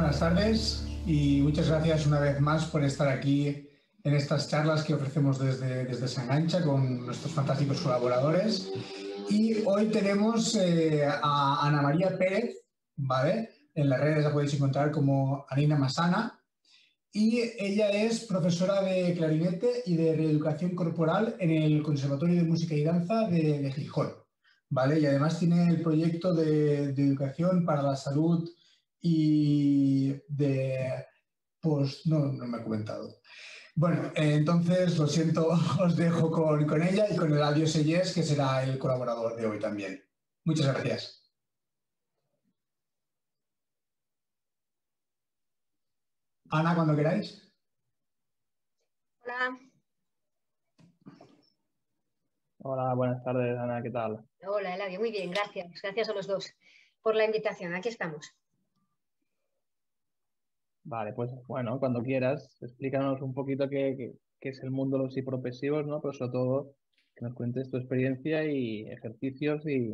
buenas tardes y muchas gracias una vez más por estar aquí en estas charlas que ofrecemos desde Sanganxa con nuestros fantásticos colaboradores. Y hoy tenemos a Ana María Pérez, ¿vale? En las redes la podéis encontrar como Aninamasana, y ella es profesora de clarinete y de reeducación corporal en el Conservatorio de Música y Danza de Gijón, ¿vale? Y además tiene el proyecto de educación para la salud y de... pues no me ha comentado. Bueno, entonces, lo siento, os dejo con ella y con Eladio Seyes, que será el colaborador de hoy también. Muchas gracias. Ana, cuando queráis. Hola. Hola, buenas tardes, Ana, ¿qué tal? Hola, Eladio, muy bien, gracias. Gracias a los dos por la invitación, aquí estamos. Vale, pues bueno, cuando quieras, explícanos un poquito qué es el mundo de los hipopresivos, ¿no? Pero sobre todo que nos cuentes tu experiencia y ejercicios y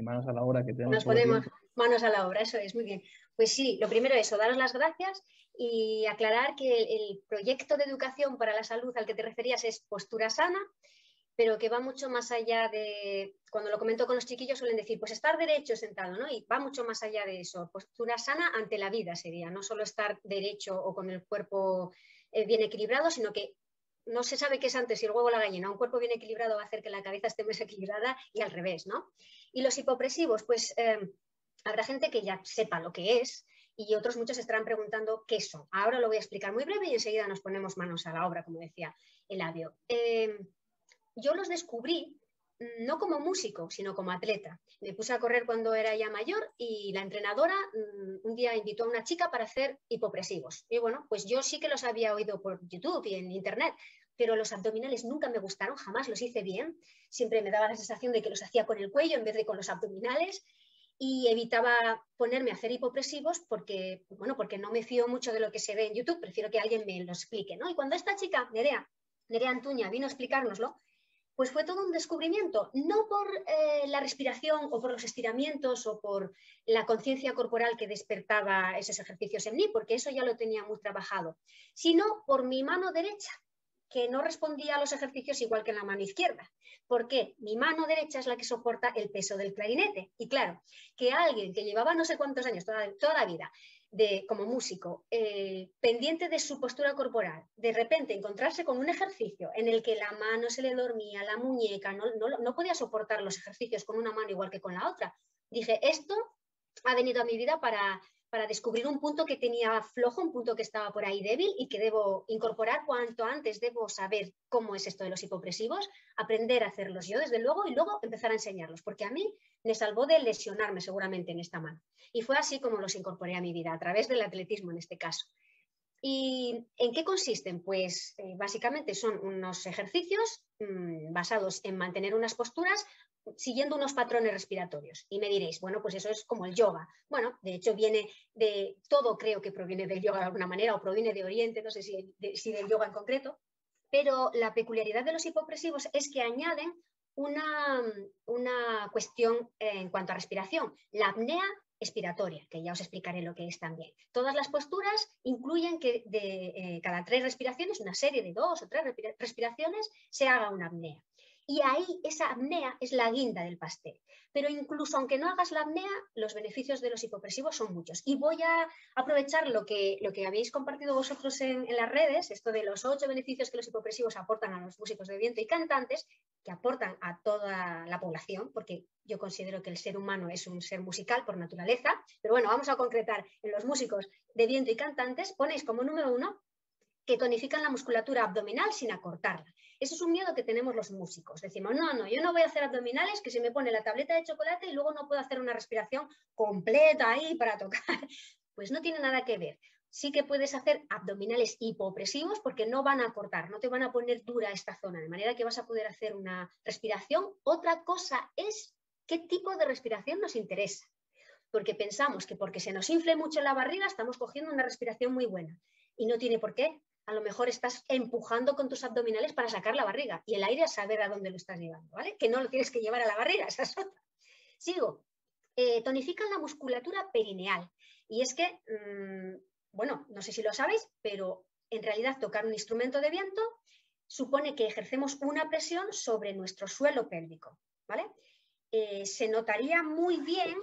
manos a la obra que tenemos. Nos ponemos manos a la obra, eso es, muy bien. Pues sí, lo primero es daros las gracias y aclarar que el proyecto de educación para la salud al que te referías es Postura Sana, pero que va mucho más allá de... Cuando lo comento con los chiquillos suelen decir, pues estar derecho sentado, ¿no? Y va mucho más allá de eso. Postura sana ante la vida sería, no solo estar derecho o con el cuerpo bien equilibrado, sino que no se sabe qué es antes, si el huevo o la gallina. Un cuerpo bien equilibrado va a hacer que la cabeza esté más equilibrada y al revés, ¿no? Y los hipopresivos, pues habrá gente que ya sepa lo que es y otros muchos estarán preguntando qué son. Ahora lo voy a explicar muy breve y enseguida nos ponemos manos a la obra, como decía Eladio. Yo los descubrí no como músico, sino como atleta. Me puse a correr cuando era ya mayor y la entrenadora un día invitó a una chica para hacer hipopresivos. Y bueno, pues yo sí que los había oído por YouTube y en internet, pero los abdominales nunca me gustaron, jamás los hice bien. Siempre me daba la sensación de que los hacía con el cuello en vez de con los abdominales y evitaba ponerme a hacer hipopresivos porque, bueno, porque no me fío mucho de lo que se ve en YouTube, prefiero que alguien me lo explique, ¿no? Y cuando esta chica, Nerea Antuña, vino a explicárnoslo, pues fue todo un descubrimiento, no por la respiración o por los estiramientos o por la conciencia corporal que despertaba esos ejercicios en mí, porque eso ya lo tenía muy trabajado, sino por mi mano derecha, que no respondía a los ejercicios igual que en la mano izquierda, porque mi mano derecha es la que soporta el peso del clarinete. Y claro, que alguien que llevaba no sé cuántos años, toda la vida, como músico, pendiente de su postura corporal, de repente encontrarse con un ejercicio en el que la mano se le dormía, la muñeca, no podía soportar los ejercicios con una mano igual que con la otra. Dije, esto ha venido a mi vida para descubrir un punto que tenía flojo, un punto que estaba por ahí débil y que debo incorporar cuanto antes. Debo saber cómo es esto de los hipopresivos, aprender a hacerlos yo, desde luego, y luego empezar a enseñarlos, porque a mí me salvó de lesionarme seguramente en esta mano. Y fue así como los incorporé a mi vida, a través del atletismo en este caso. ¿Y en qué consisten? Pues básicamente son unos ejercicios basados en mantener unas posturas siguiendo unos patrones respiratorios. Y me diréis, bueno, pues eso es como el yoga. Bueno, de hecho viene de todo, creo que proviene del yoga de alguna manera o proviene de Oriente, no sé si del yoga en concreto, pero la peculiaridad de los hipopresivos es que añaden una cuestión en cuanto a respiración, la apnea expiratoria, que ya os explicaré lo que es también. Todas las posturas incluyen que de cada 3 respiraciones, una serie de 2 o 3 respiraciones, se haga una apnea. Y ahí esa apnea es la guinda del pastel. Pero incluso aunque no hagas la apnea, los beneficios de los hipopresivos son muchos. Y voy a aprovechar lo que habéis compartido vosotros en las redes, esto de los 8 beneficios que los hipopresivos aportan a los músicos de viento y cantantes, que aportan a toda la población, porque yo considero que el ser humano es un ser musical por naturaleza, pero bueno, vamos a concretar en los músicos de viento y cantantes. Ponéis como número 1 que tonifican la musculatura abdominal sin acortarla. Eso es un miedo que tenemos los músicos. Decimos, no, yo no voy a hacer abdominales, que se me pone la tableta de chocolate y luego no puedo hacer una respiración completa ahí para tocar. Pues no tiene nada que ver. Sí que puedes hacer abdominales hipopresivos porque no van a acortar, no te van a poner dura esta zona, de manera que vas a poder hacer una respiración. Otra cosa es qué tipo de respiración nos interesa, porque pensamos que porque se nos infle mucho la barriga estamos cogiendo una respiración muy buena y no tiene por qué. A lo mejor estás empujando con tus abdominales para sacar la barriga y el aire a saber a dónde lo estás llevando, ¿vale? Que no lo tienes que llevar a la barriga, esa es otra. Sigo. Tonifican la musculatura perineal. Y es que, bueno, no sé si lo sabéis, pero en realidad tocar un instrumento de viento supone que ejercemos una presión sobre nuestro suelo pélvico, ¿vale? Se notaría muy bien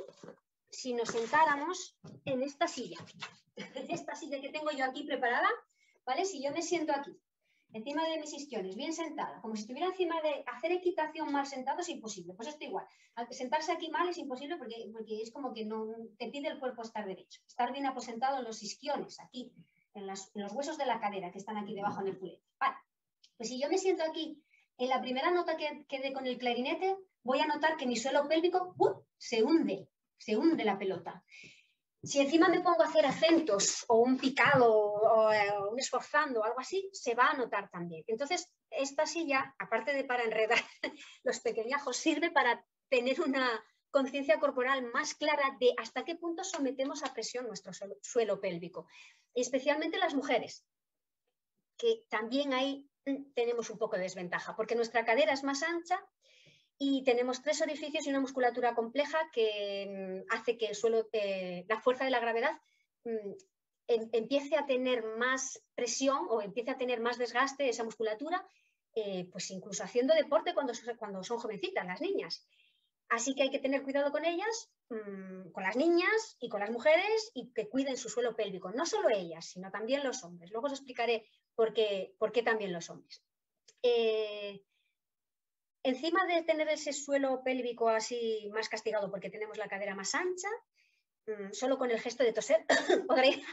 si nos sentáramos en esta silla. Esta silla que tengo yo aquí preparada, ¿vale? Si yo me siento aquí, encima de mis isquiones, bien sentada, como si estuviera encima de hacer equitación mal sentado es imposible. Pues esto igual, sentarse aquí mal es imposible porque es como que no te pide el cuerpo estar derecho, estar bien aposentado en los isquiones, aquí, en los huesos de la cadera que están aquí debajo en el culete. Vale, pues si yo me siento aquí, en la primera nota que dé con el clarinete, voy a notar que mi suelo pélvico se hunde la pelota. Si encima me pongo a hacer acentos o un picado o un esforzando o algo así, se va a notar también. Entonces, esta silla, aparte de para enredar los pequeñajos, sirve para tener una conciencia corporal más clara de hasta qué punto sometemos a presión nuestro suelo pélvico. Especialmente las mujeres, que también ahí tenemos un poco de desventaja, porque nuestra cadera es más ancha y tenemos tres orificios y una musculatura compleja que hace que el suelo, la fuerza de la gravedad empiece a tener más presión o empiece a tener más desgaste de esa musculatura, pues incluso haciendo deporte cuando son jovencitas las niñas. Así que hay que tener cuidado con ellas, con las niñas y con las mujeres, y que cuiden su suelo pélvico. No solo ellas, sino también los hombres. Luego os explicaré por qué también los hombres. Encima de tener ese suelo pélvico así más castigado porque tenemos la cadera más ancha, solo con el gesto de toser, podré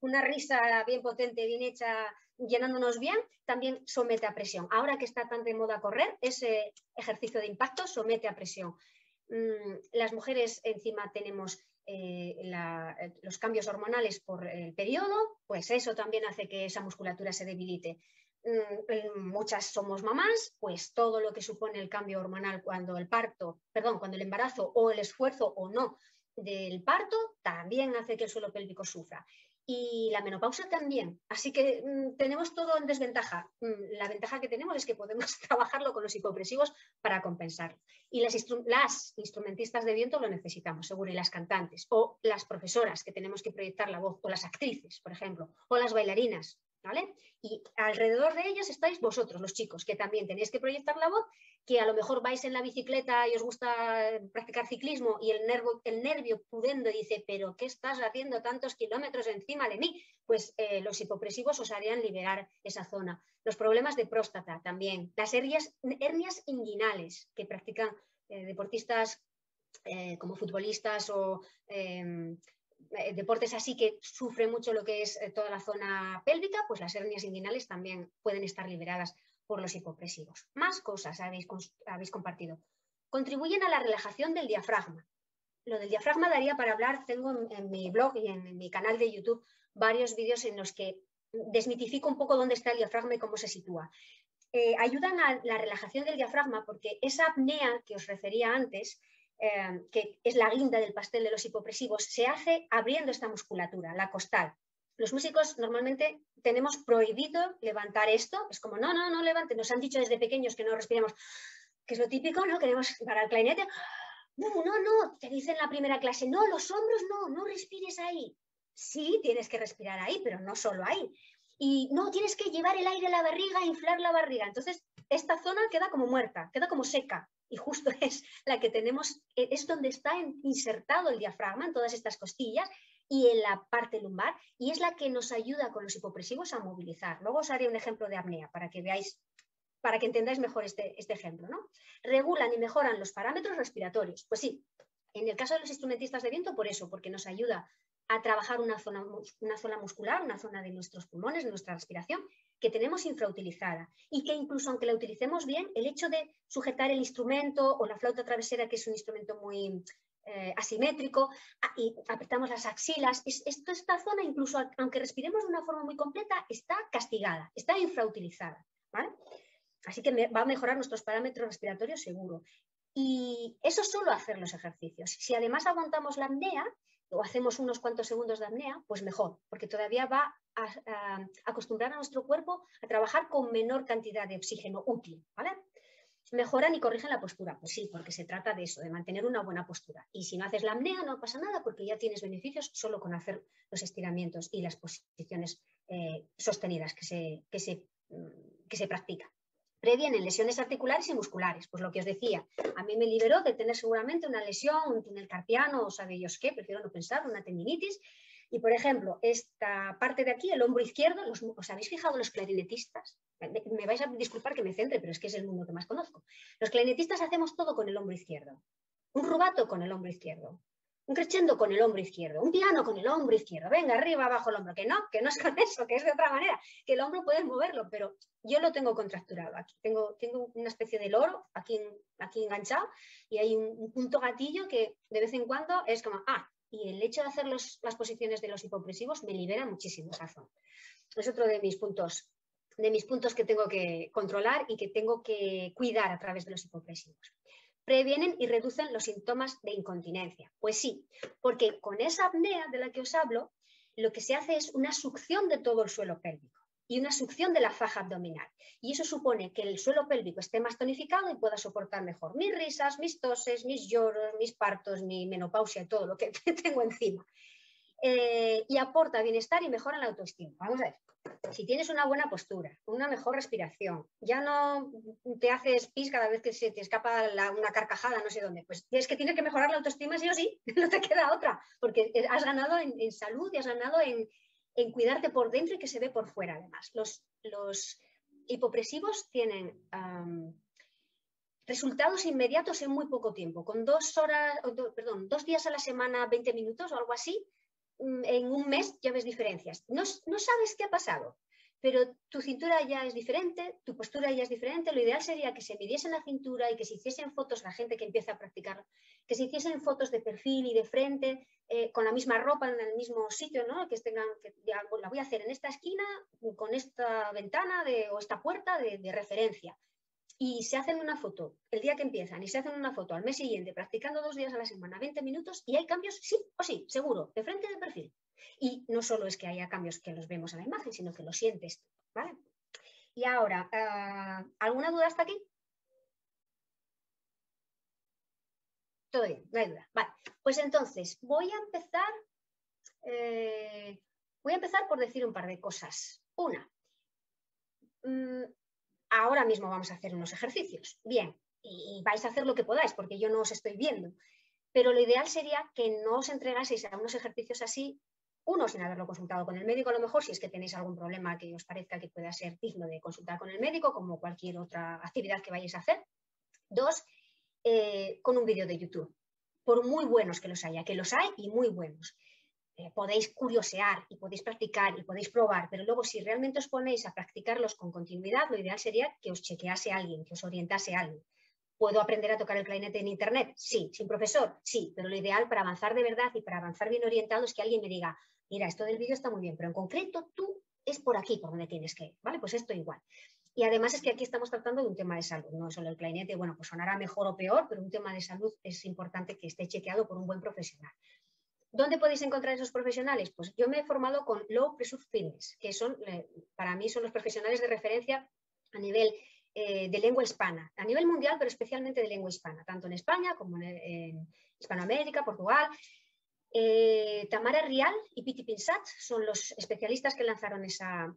una risa bien potente, bien hecha, llenándonos bien, también somete a presión. Ahora que está tan de moda correr, ese ejercicio de impacto somete a presión. Las mujeres encima tenemos los cambios hormonales por el periodo, pues eso también hace que esa musculatura se debilite. Muchas somos mamás, pues todo lo que supone el cambio hormonal cuando el embarazo o el esfuerzo o no del parto también hace que el suelo pélvico sufra. Y la menopausa también. Así que tenemos todo en desventaja. La ventaja que tenemos es que podemos trabajarlo con los hipopresivos para compensarlo. Y las instrumentistas de viento lo necesitamos, seguro, y las cantantes, o las profesoras que tenemos que proyectar la voz, o las actrices, por ejemplo, o las bailarinas. ¿Vale? Y alrededor de ellas estáis vosotros, los chicos, que también tenéis que proyectar la voz, que a lo mejor vais en la bicicleta y os gusta practicar ciclismo y el nervio pudendo dice, pero ¿qué estás haciendo tantos kilómetros encima de mí? Pues los hipopresivos os harían liberar esa zona. Los problemas de próstata también, las hernias inguinales que practican deportistas como futbolistas o... deportes así que sufre mucho lo que es toda la zona pélvica, pues las hernias inguinales también pueden estar liberadas por los hipopresivos. Más cosas habéis compartido. Contribuyen a la relajación del diafragma. Lo del diafragma daría para hablar, tengo en mi blog y en mi canal de YouTube varios vídeos en los que desmitifico un poco dónde está el diafragma y cómo se sitúa. Ayudan a la relajación del diafragma porque esa apnea que os refería antes, que es la guinda del pastel de los hipopresivos, se hace abriendo esta musculatura, la costal. Los músicos normalmente tenemos prohibido levantar esto, es como no levanten, nos han dicho desde pequeños que no respiremos, que es lo típico, ¿no? Queremos para el clarinete, no, te dicen en la primera clase, no, los hombros no respires ahí. Sí, tienes que respirar ahí, pero no solo ahí. Y no, tienes que llevar el aire a la barriga, inflar la barriga. Entonces, esta zona queda como muerta, queda como seca. Y justo es la que tenemos, es donde está insertado el diafragma, en todas estas costillas y en la parte lumbar, y es la que nos ayuda con los hipopresivos a movilizar. Luego os haré un ejemplo de apnea para que veáis, para que entendáis mejor este ejemplo, ¿no? Regulan y mejoran los parámetros respiratorios. Pues sí, en el caso de los instrumentistas de viento, por eso, porque nos ayuda a trabajar una zona muscular, una zona de nuestros pulmones, de nuestra respiración, que tenemos infrautilizada y que incluso aunque la utilicemos bien, el hecho de sujetar el instrumento o la flauta travesera, que es un instrumento muy asimétrico, y apretamos las axilas, esta zona incluso aunque respiremos de una forma muy completa, está castigada, está infrautilizada, ¿vale? Así que va a mejorar nuestros parámetros respiratorios seguro. Y eso solo hacer los ejercicios. Si además aguantamos la apnea o hacemos unos cuantos segundos de apnea, pues mejor, porque todavía va a acostumbrar a nuestro cuerpo a trabajar con menor cantidad de oxígeno útil, ¿vale? ¿Mejoran y corrigen la postura? Pues sí, porque se trata de eso, de mantener una buena postura. Y si no haces la apnea no pasa nada porque ya tienes beneficios solo con hacer los estiramientos y las posiciones sostenidas que se practican. Previenen lesiones articulares y musculares, pues lo que os decía, a mí me liberó de tener seguramente una lesión, un túnel carpiano o sabe Dios qué, prefiero no pensar, una tendinitis. Y por ejemplo, esta parte de aquí, el hombro izquierdo, ¿os habéis fijado los clarinetistas? Me vais a disculpar que me centre, pero es que es el mundo que más conozco. Los clarinetistas hacemos todo con el hombro izquierdo, un rubato con el hombro izquierdo, un crescendo con el hombro izquierdo, un piano con el hombro izquierdo, venga, arriba, abajo el hombro, que no es con eso, que es de otra manera, que el hombro puedes moverlo, pero yo lo tengo contracturado aquí, tengo una especie de loro aquí enganchado y hay un punto gatillo que de vez en cuando es como, y el hecho de hacer las posiciones de los hipopresivos me libera muchísimo esa zona. Es otro de mis puntos que tengo que controlar y que tengo que cuidar a través de los hipopresivos. Previenen y reducen los síntomas de incontinencia. Pues sí, porque con esa apnea de la que os hablo, lo que se hace es una succión de todo el suelo pélvico y una succión de la faja abdominal. Y eso supone que el suelo pélvico esté más tonificado y pueda soportar mejor mis risas, mis toses, mis lloros, mis partos, mi menopausia, todo lo que tengo encima. Y aporta bienestar y mejora la autoestima. Vamos a ver, si tienes una buena postura, una mejor respiración, ya no te haces pis cada vez que se te escapa una carcajada, no sé dónde, pues es que tienes que mejorar la autoestima sí o sí, no te queda otra, porque has ganado en salud y has ganado en cuidarte por dentro y que se ve por fuera además. Los hipopresivos tienen... resultados inmediatos en muy poco tiempo, con 2 días a la semana, 20 minutos o algo así. En un mes ya ves diferencias. No sabes qué ha pasado, pero tu cintura ya es diferente, tu postura ya es diferente. Lo ideal sería que se midiesen la cintura y que se hiciesen fotos, la gente que empieza a practicarlo, que se hiciesen fotos de perfil y de frente, con la misma ropa en el mismo sitio, ¿no? Que ya, pues, la voy a hacer en esta esquina, con esta ventana o esta puerta de referencia. Y se hacen una foto el día que empiezan y se hacen una foto al mes siguiente, practicando 2 días a la semana, 20 minutos, y hay cambios sí o sí, seguro, de frente y de perfil. Y no solo es que haya cambios que los vemos a la imagen, sino que los sientes, ¿vale? Y ahora, ¿alguna duda hasta aquí? Todo bien, no hay duda. Vale, pues entonces voy a empezar por decir un par de cosas. Una, ahora mismo vamos a hacer unos ejercicios, bien, y vais a hacer lo que podáis porque yo no os estoy viendo, pero lo ideal sería que no os entregaseis a unos ejercicios así, uno sin haberlo consultado con el médico, a lo mejor si es que tenéis algún problema que os parezca que pueda ser digno de consultar con el médico, como cualquier otra actividad que vayáis a hacer. 2, con un vídeo de YouTube, por muy buenos que los haya, que los hay y muy buenos. Podéis curiosear y podéis practicar y podéis probar, pero luego si realmente os ponéis a practicarlos con continuidad, lo ideal sería que os chequease alguien, que os orientase alguien. ¿Puedo aprender a tocar el clarinete en internet? Sí. ¿Sin profesor? Sí, pero lo ideal para avanzar de verdad y para avanzar bien orientado es que alguien me diga, mira, esto del vídeo está muy bien, pero en concreto tú es por aquí por donde tienes que ir, ¿vale? Pues esto igual. Y además es que aquí estamos tratando de un tema de salud, no solo el clarinete, bueno, pues sonará mejor o peor, pero un tema de salud es importante que esté chequeado por un buen profesional. ¿Dónde podéis encontrar esos profesionales? Pues yo me he formado con Low Pressure Fitness, que son, para mí son los profesionales de referencia a nivel de lengua hispana, a nivel mundial, pero especialmente de lengua hispana, tanto en España como en Hispanoamérica, Portugal. Tamara Rial y Piti Pinsat son los especialistas que lanzaron esa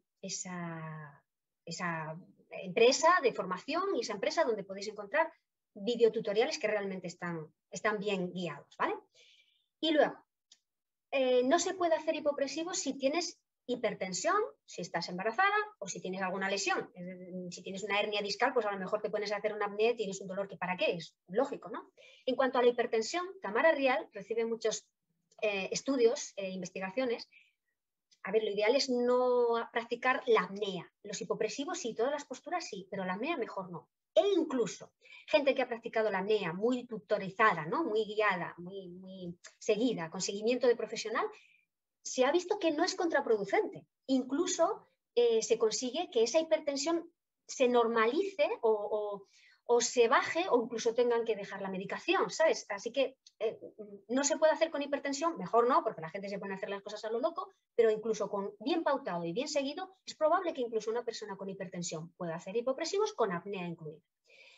empresa de formación y esa empresa donde podéis encontrar videotutoriales que realmente están bien guiados, ¿vale? Y luego, no se puede hacer hipopresivos si tienes hipertensión, si estás embarazada o si tienes alguna lesión. Si tienes una hernia discal, pues a lo mejor te pones a hacer una apnea y tienes un dolor que para qué, es lógico, ¿no? En cuanto a la hipertensión, Tamara Rial recibe muchos estudios e investigaciones. A ver, lo ideal es no practicar la apnea. Los hipopresivos sí, todas las posturas sí, pero la apnea mejor no. E incluso gente que ha practicado la apnea muy tutorizada, ¿no? Muy guiada, muy seguida, con seguimiento de profesional, se ha visto que no es contraproducente. Incluso se consigue que esa hipertensión se normalice o se baje o incluso tengan que dejar la medicación, ¿sabes? Así que no se puede hacer con hipertensión, mejor no, porque la gente se pone a hacer las cosas a lo loco, pero incluso con bien pautado y bien seguido, es probable que incluso una persona con hipertensión pueda hacer hipopresivos con apnea incluida.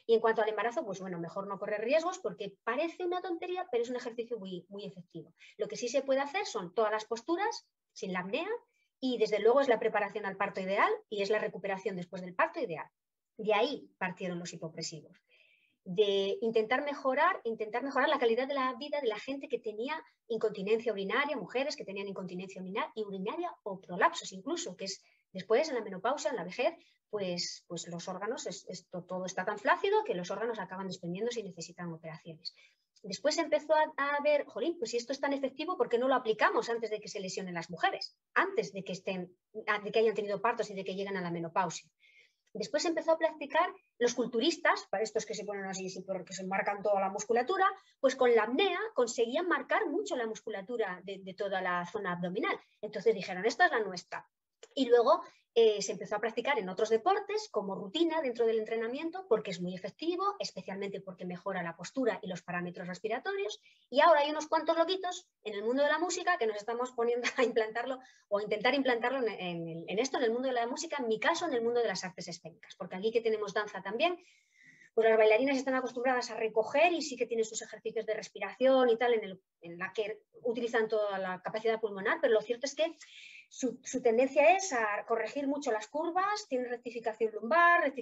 Y en cuanto al embarazo, pues bueno, mejor no correr riesgos porque parece una tontería, pero es un ejercicio muy, muy efectivo. Lo que sí se puede hacer son todas las posturas, sin la apnea, y desde luego es la preparación al parto ideal y es la recuperación después del parto ideal. De ahí partieron los hipopresivos. De intentar mejorar la calidad de la vida de la gente que tenía incontinencia urinaria, mujeres que tenían incontinencia urinaria o prolapsos incluso, que es después en la menopausa, en la vejez, pues los órganos, todo está tan flácido que los órganos acaban desprendiéndose y necesitan operaciones. Después empezó a ver, jolín, pues si esto es tan efectivo, ¿por qué no lo aplicamos antes de que se lesionen las mujeres? Antes de que hayan tenido partos y de que lleguen a la menopausia. Después empezó a practicar los culturistas, para estos que se ponen así, porque se marcan toda la musculatura, pues con la apnea conseguían marcar mucho la musculatura de toda la zona abdominal. Entonces dijeron, esta es la nuestra. Y luego se empezó a practicar en otros deportes como rutina dentro del entrenamiento porque es muy efectivo, especialmente porque mejora la postura y los parámetros respiratorios. Y ahora hay unos cuantos loquitos en el mundo de la música que nos estamos poniendo a implantarlo o a intentar implantarlo en el mundo de la música, en mi caso en el mundo de las artes escénicas, porque aquí que tenemos danza también, pues las bailarinas están acostumbradas a recoger y sí que tienen sus ejercicios de respiración y tal, en la que utilizan toda la capacidad pulmonar, pero lo cierto es que su tendencia es a corregir mucho las curvas, tienen rectificación lumbar,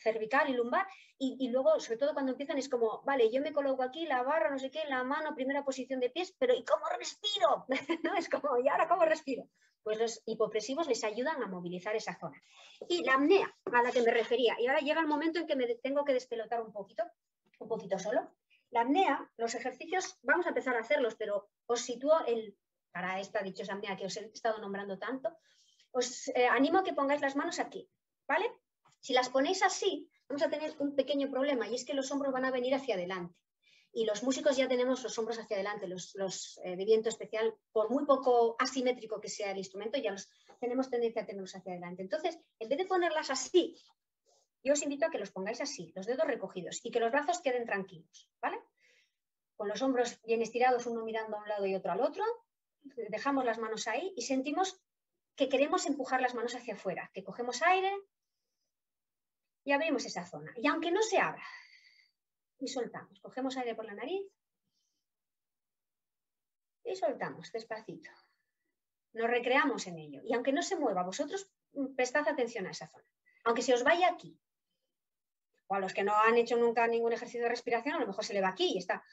cervical y lumbar, y luego, sobre todo cuando empiezan, es como, vale, yo me coloco aquí, la barra, no sé qué, la mano, primera posición de pies, pero ¿y cómo respiro? ¿No? Es como, ¿y ahora cómo respiro? Pues los hipopresivos les ayudan a movilizar esa zona. Y la apnea, a la que me refería, y ahora llega el momento en que me tengo que despelotar un poquito solo. La apnea, los ejercicios, vamos a empezar a hacerlos, pero os sitúo para esta dichosa apnea que os he estado nombrando tanto, os animo a que pongáis las manos aquí, ¿vale? Si las ponéis así, vamos a tener un pequeño problema, y es que los hombros van a venir hacia adelante. Y los músicos ya tenemos los hombros hacia adelante, los de viento especial, por muy poco asimétrico que sea el instrumento, ya los tenemos tendencia a tenerlos hacia adelante. Entonces, en vez de ponerlas así, yo os invito a que los pongáis así, los dedos recogidos, y que los brazos queden tranquilos, ¿vale? Con los hombros bien estirados, uno mirando a un lado y otro al otro, dejamos las manos ahí y sentimos que queremos empujar las manos hacia afuera, que cogemos aire y abrimos esa zona. Y aunque no se abra, y soltamos, cogemos aire por la nariz y soltamos despacito. Nos recreamos en ello. Y aunque no se mueva, vosotros prestad atención a esa zona. Aunque se os vaya aquí, o a los que no han hecho nunca ningún ejercicio de respiración, a lo mejor se le va aquí y está,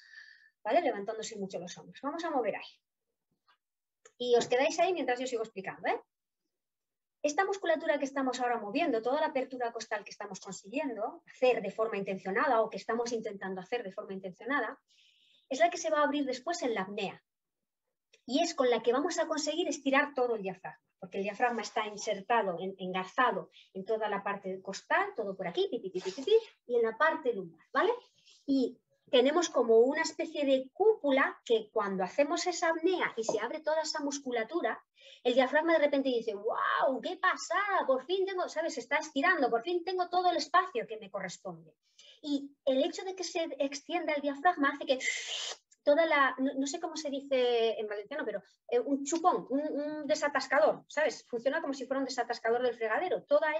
¿vale?, levantándose mucho los hombros. Vamos a mover ahí. Y os quedáis ahí mientras yo sigo explicando, ¿eh? Esta musculatura que estamos ahora moviendo, toda la apertura costal que estamos consiguiendo hacer de forma intencionada o que estamos intentando hacer de forma intencionada, es la que se va a abrir después en la apnea. Y es con la que vamos a conseguir estirar todo el diafragma, porque el diafragma está insertado, engarzado en toda la parte costal, todo por aquí, y en la parte lumbar, ¿vale? Y tenemos como una especie de cúpula que cuando hacemos esa apnea y se abre toda esa musculatura, el diafragma de repente dice, ¡wow! ¡Qué pasada! Por fin tengo, ¿sabes? Se está estirando, por fin tengo todo el espacio que me corresponde. Y el hecho de que se extienda el diafragma hace que toda la, no sé cómo se dice en valenciano, pero un chupón, un desatascador, ¿sabes? Funciona como si fuera un desatascador del fregadero. Toda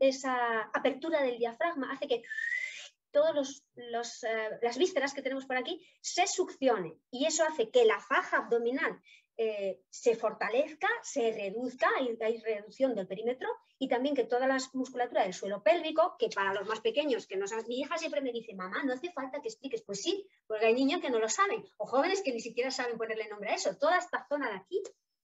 esa apertura del diafragma hace que todas las vísceras que tenemos por aquí se succionen y eso hace que la faja abdominal se fortalezca, se reduzca, hay reducción del perímetro y también que toda la musculatura del suelo pélvico, que para los más pequeños, mi hija siempre me dice, mamá, no hace falta que expliques, pues sí, porque hay niños que no lo saben o jóvenes que ni siquiera saben ponerle nombre a eso, toda esta zona de aquí.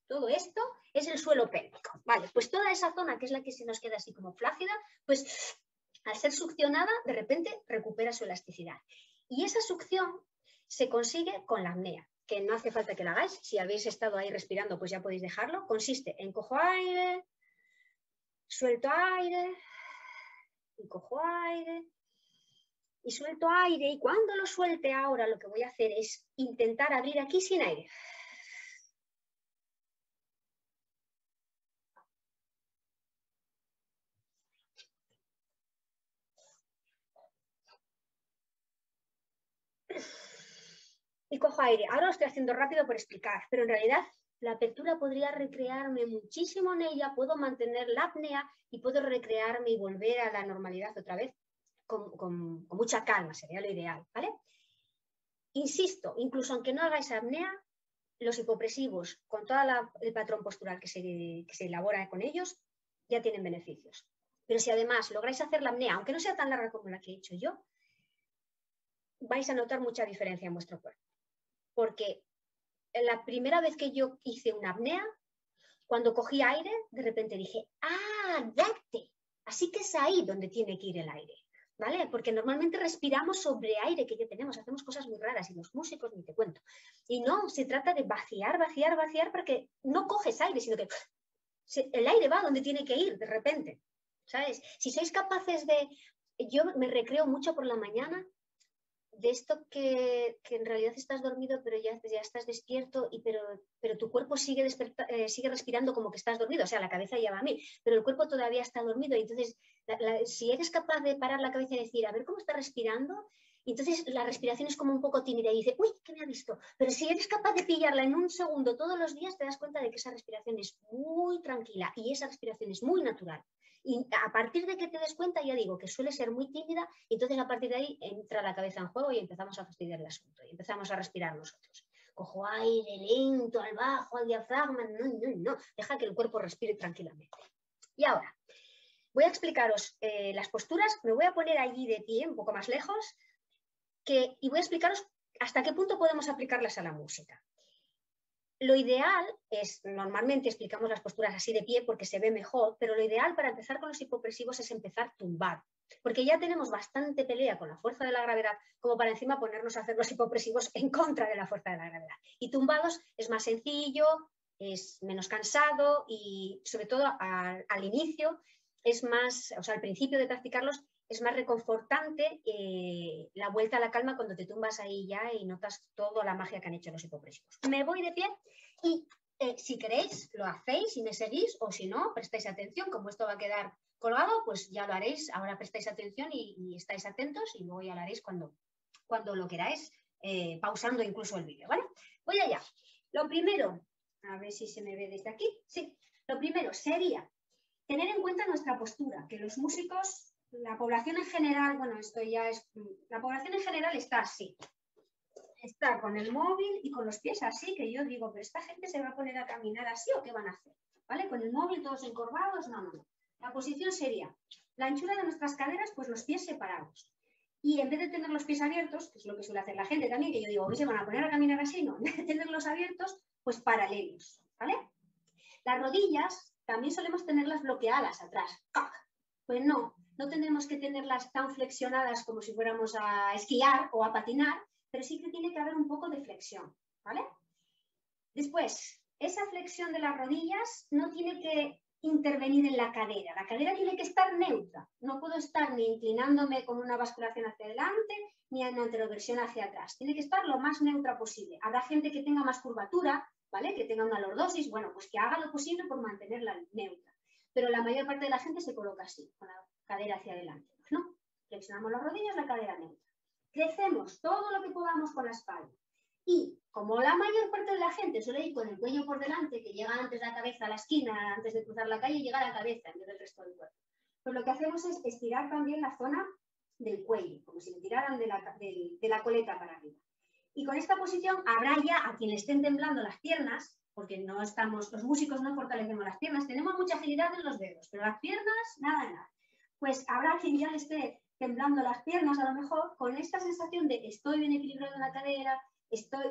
Todo esto es el suelo pélvico, vale, pues toda esa zona que es la que se nos queda así como flácida, pues al ser succionada, de repente recupera su elasticidad. Y esa succión se consigue con la apnea, que no hace falta que la hagáis. Si habéis estado ahí respirando, pues ya podéis dejarlo. Consiste en cojo aire, suelto aire, y cojo aire, y suelto aire. Y cuando lo suelte ahora, lo que voy a hacer es intentar abrir aquí sin aire. Y cojo aire. Ahora lo estoy haciendo rápido por explicar, pero en realidad la apertura podría recrearme muchísimo en ella, puedo mantener la apnea y puedo recrearme y volver a la normalidad otra vez con mucha calma, sería lo ideal, ¿vale? Insisto, incluso aunque no hagáis apnea, los hipopresivos, con todo el patrón postural que se elabora con ellos, ya tienen beneficios. Pero si además lográis hacer la apnea, aunque no sea tan larga como la que he hecho yo, vais a notar mucha diferencia en vuestro cuerpo. Porque la primera vez que yo hice una apnea, cuando cogí aire, de repente dije, ¡ah, date! Así que es ahí donde tiene que ir el aire, ¿vale? Porque normalmente respiramos sobre aire que ya tenemos, hacemos cosas muy raras y los músicos ni te cuento. Y no, se trata de vaciar, vaciar, vaciar, para que no coges aire, sino que el aire va donde tiene que ir de repente, ¿sabes? Si sois capaces de... Yo me recreo mucho por la mañana de esto que en realidad estás dormido pero ya estás despierto, pero tu cuerpo sigue respirando como que estás dormido, o sea, la cabeza ya va a mil, pero el cuerpo todavía está dormido y entonces si eres capaz de parar la cabeza y decir, a ver cómo está respirando, entonces la respiración es como un poco tímida y dice, uy, ¿qué me ha visto? Pero si eres capaz de pillarla en un segundo todos los días, te das cuenta de que esa respiración es muy tranquila y esa respiración es muy natural. Y a partir de que te des cuenta, ya digo, que suele ser muy tímida, y entonces a partir de ahí entra la cabeza en juego y empezamos a fastidiar el asunto, y empezamos a respirar nosotros. Cojo aire lento, al bajo, al diafragma, no, deja que el cuerpo respire tranquilamente. Y ahora, voy a explicaros las posturas, me voy a poner allí de pie, un poco más lejos, y voy a explicaros hasta qué punto podemos aplicarlas a la música. Lo ideal es, normalmente explicamos las posturas así de pie porque se ve mejor, pero lo ideal para empezar con los hipopresivos es empezar tumbado, porque ya tenemos bastante pelea con la fuerza de la gravedad como para encima ponernos a hacer los hipopresivos en contra de la fuerza de la gravedad. Y tumbados es más sencillo, es menos cansado y sobre todo al inicio, es más, o sea, al principio de practicarlos, es más reconfortante la vuelta a la calma cuando te tumbas ahí ya y notas toda la magia que han hecho los hipopresivos. Me voy de pie y si queréis lo hacéis y me seguís, o si no, prestáis atención. Como esto va a quedar colgado, pues ya lo haréis. Ahora prestáis atención y estáis atentos y luego ya lo haréis cuando lo queráis, pausando incluso el vídeo, ¿vale? Voy allá. Lo primero, a ver si se me ve desde aquí. Sí, lo primero sería tener en cuenta nuestra postura, que los músicos... La población en general, bueno, esto ya es... La población en general está así. Está con el móvil y con los pies así, que yo digo, pero esta gente se va a poner a caminar así o qué van a hacer, ¿vale? Con el móvil todos encorvados, no. La posición sería la anchura de nuestras caderas, pues los pies separados. Y en vez de tener los pies abiertos, que es lo que suele hacer la gente también, que yo digo, hoy se van a poner a caminar así, no. En vez de tenerlos abiertos, pues paralelos, ¿vale? Las rodillas también solemos tenerlas bloqueadas atrás. Pues no tenemos que tenerlas tan flexionadas como si fuéramos a esquiar o a patinar, pero sí que tiene que haber un poco de flexión, ¿vale? Después, esa flexión de las rodillas no tiene que intervenir en la cadera tiene que estar neutra, no puedo estar ni inclinándome con una basculación hacia adelante ni en anteroversión hacia atrás, tiene que estar lo más neutra posible. Habrá gente que tenga más curvatura, ¿vale? Que tenga una lordosis, bueno, pues que haga lo posible por mantenerla neutra, pero la mayor parte de la gente se coloca así, con la cadera hacia adelante, ¿no? Flexionamos las rodillas, la cadera neutra. Crecemos todo lo que podamos con la espalda. Y como la mayor parte de la gente suele ir con el cuello por delante, que llega antes la cabeza a la esquina, antes de cruzar la calle, llega la cabeza en vez del resto del cuerpo. Pues lo que hacemos es estirar también la zona del cuello, como si le tiraran de la coleta para arriba. Y con esta posición habrá ya a quien le estén temblando las piernas, porque no estamos, los músicos no fortalecemos las piernas, tenemos mucha agilidad en los dedos, pero las piernas, nada. Pues habrá quien ya le esté temblando las piernas, a lo mejor, con esta sensación de estoy bien equilibrado en la cadera,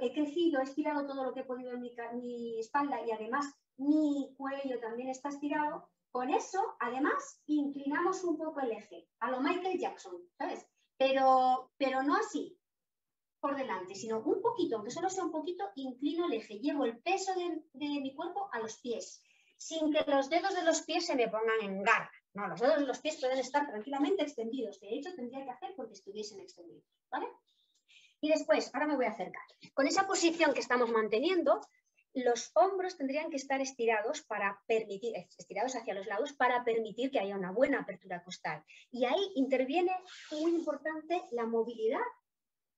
he crecido, he estirado todo lo que he podido en mi espalda y además mi cuello también está estirado. Con eso, además, inclinamos un poco el eje, a lo Michael Jackson, ¿sabes? Pero no así, por delante, sino un poquito, aunque solo sea un poquito, inclino el eje, llevo el peso de mi cuerpo a los pies, sin que los dedos de los pies se me pongan en garra. No, los dedos de los pies pueden estar tranquilamente extendidos. De hecho, tendría que hacer porque estuviesen extendidos, ¿vale? Y después, ahora me voy a acercar. Con esa posición que estamos manteniendo, los hombros tendrían que estar estirados hacia los lados para permitir que haya una buena apertura costal. Y ahí interviene, muy importante, la movilidad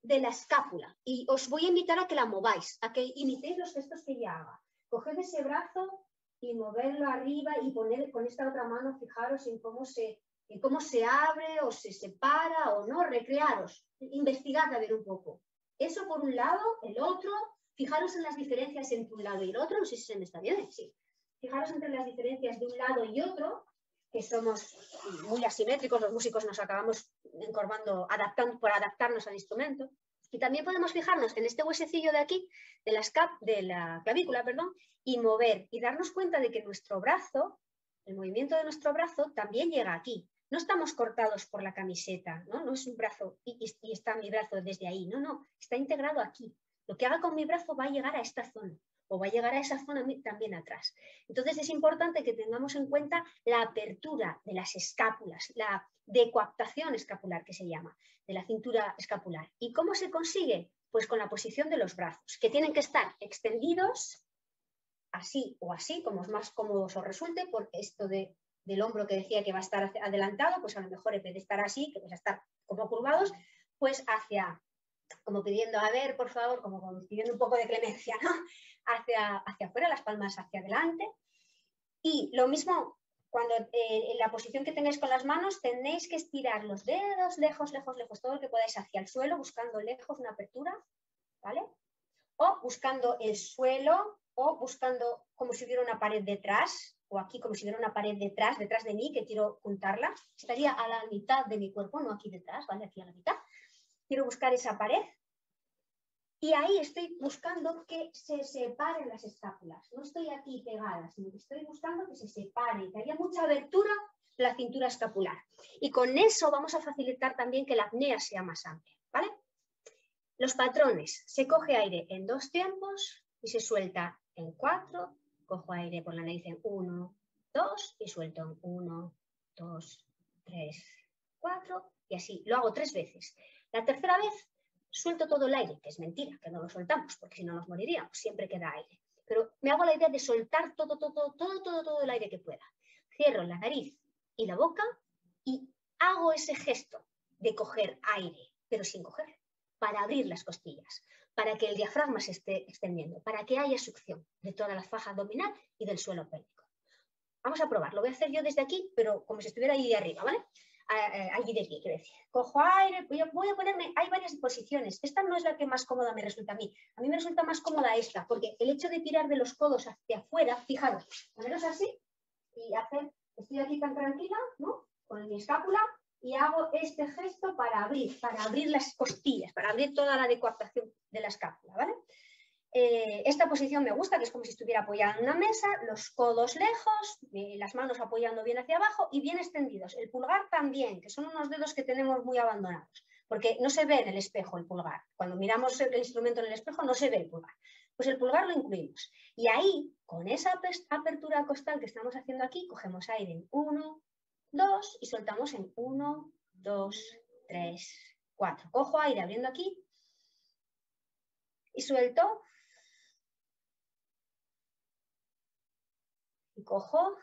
de la escápula. Y os voy a invitar a que la mováis, a que imitéis los gestos que ella haga. Coged ese brazo y moverlo arriba y poner con esta otra mano, fijaros en cómo se cómo se abre o se separa o no, recrearos, investigad a ver un poco. Eso por un lado, el otro, fijaros en las diferencias entre un lado y el otro, no sé si se me está bien, sí. Fijaros entre las diferencias de un lado y otro, que somos muy asimétricos, los músicos nos acabamos encorvando por adaptarnos al instrumento. Y también podemos fijarnos en este huesecillo de aquí, de la clavícula, perdón, y mover y darnos cuenta de que nuestro brazo, el movimiento de nuestro brazo también llega aquí. No estamos cortados por la camiseta, ¿no? No es un brazo y está mi brazo desde ahí, no, no, está integrado aquí. Lo que haga con mi brazo va a llegar a esta zona o va a llegar a esa zona también atrás. Entonces es importante que tengamos en cuenta la apertura de las escápulas, la decoaptación escapular que se llama, de la cintura escapular. ¿Y cómo se consigue? Pues con la posición de los brazos, que tienen que estar extendidos así o así, como es más cómodo os resulte, porque esto del hombro que decía que va a estar adelantado, pues a lo mejor en vez de estar así, que va a estar como curvados, pues hacia... como pidiendo, a ver, por favor, como pidiendo un poco de clemencia, ¿no? Hacia afuera, las palmas hacia adelante. Y lo mismo, cuando en la posición que tengáis con las manos, tenéis que estirar los dedos lejos, lejos, lejos, todo lo que podáis hacia el suelo, buscando lejos una apertura, ¿vale? O buscando el suelo, o buscando como si hubiera una pared detrás, o aquí como si hubiera una pared detrás de mí, que quiero juntarla. Estaría a la mitad de mi cuerpo, no aquí detrás, ¿vale? Aquí a la mitad. Quiero buscar esa pared y ahí estoy buscando que se separen las escápulas. No estoy aquí pegada, sino que estoy buscando que se separe, que haya mucha abertura de la cintura escapular. Y con eso vamos a facilitar también que la apnea sea más amplia, ¿vale? Los patrones. Se coge aire en 2 tiempos y se suelta en 4. Cojo aire por la nariz en 1, 2 y suelto en 1, 2, 3, 4 y así. Lo hago 3 veces. La tercera vez suelto todo el aire, que es mentira, que no lo soltamos, porque si no nos moriríamos, siempre queda aire. Pero me hago la idea de soltar todo el aire que pueda. Cierro la nariz y la boca y hago ese gesto de coger aire, pero sin coger, para abrir las costillas, para que el diafragma se esté extendiendo, para que haya succión de toda la faja abdominal y del suelo pélvico. Vamos a probar, lo voy a hacer yo desde aquí, pero como si estuviera ahí de arriba, ¿vale? Allí de pie, quiero decir. Cojo aire, voy a ponerme, hay varias posiciones. Esta no es la que más cómoda me resulta a mí. A mí me resulta más cómoda esta, porque el hecho de tirar de los codos hacia afuera, fijaros, poneros así y hacer, estoy aquí tan tranquila, ¿no? Con mi escápula y hago este gesto para abrir las costillas, para abrir toda la decoaptación de la escápula, ¿vale? Esta posición me gusta, que es como si estuviera apoyada en una mesa, los codos lejos, las manos apoyando bien hacia abajo y bien extendidos. El pulgar también, que son unos dedos que tenemos muy abandonados, porque no se ve en el espejo el pulgar. Cuando miramos el instrumento en el espejo no se ve el pulgar. Pues el pulgar lo incluimos. Y ahí, con esa apertura costal que estamos haciendo aquí, cogemos aire en 1, 2 y soltamos en 1, 2, 3, 4. Cojo aire abriendo aquí y suelto. Y cojo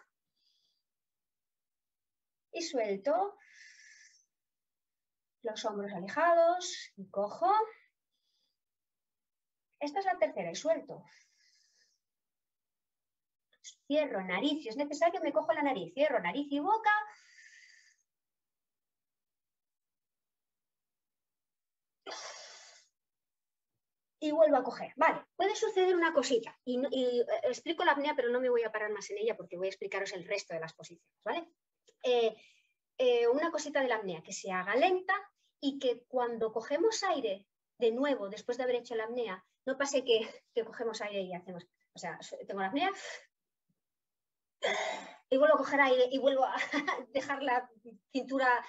y suelto, los hombros alejados y cojo. Esta es la tercera y suelto. Cierro nariz, si es necesario me cojo la nariz, cierro nariz y boca. Y vuelvo a coger. Vale, puede suceder una cosita y explico la apnea, pero no me voy a parar más en ella porque voy a explicaros el resto de las posiciones, ¿vale? Una cosita de la apnea, que se haga lenta y que cuando cogemos aire de nuevo, después de haber hecho la apnea, no pase que cogemos aire y hacemos, o sea, tengo la apnea y vuelvo a coger aire y vuelvo a dejar la cintura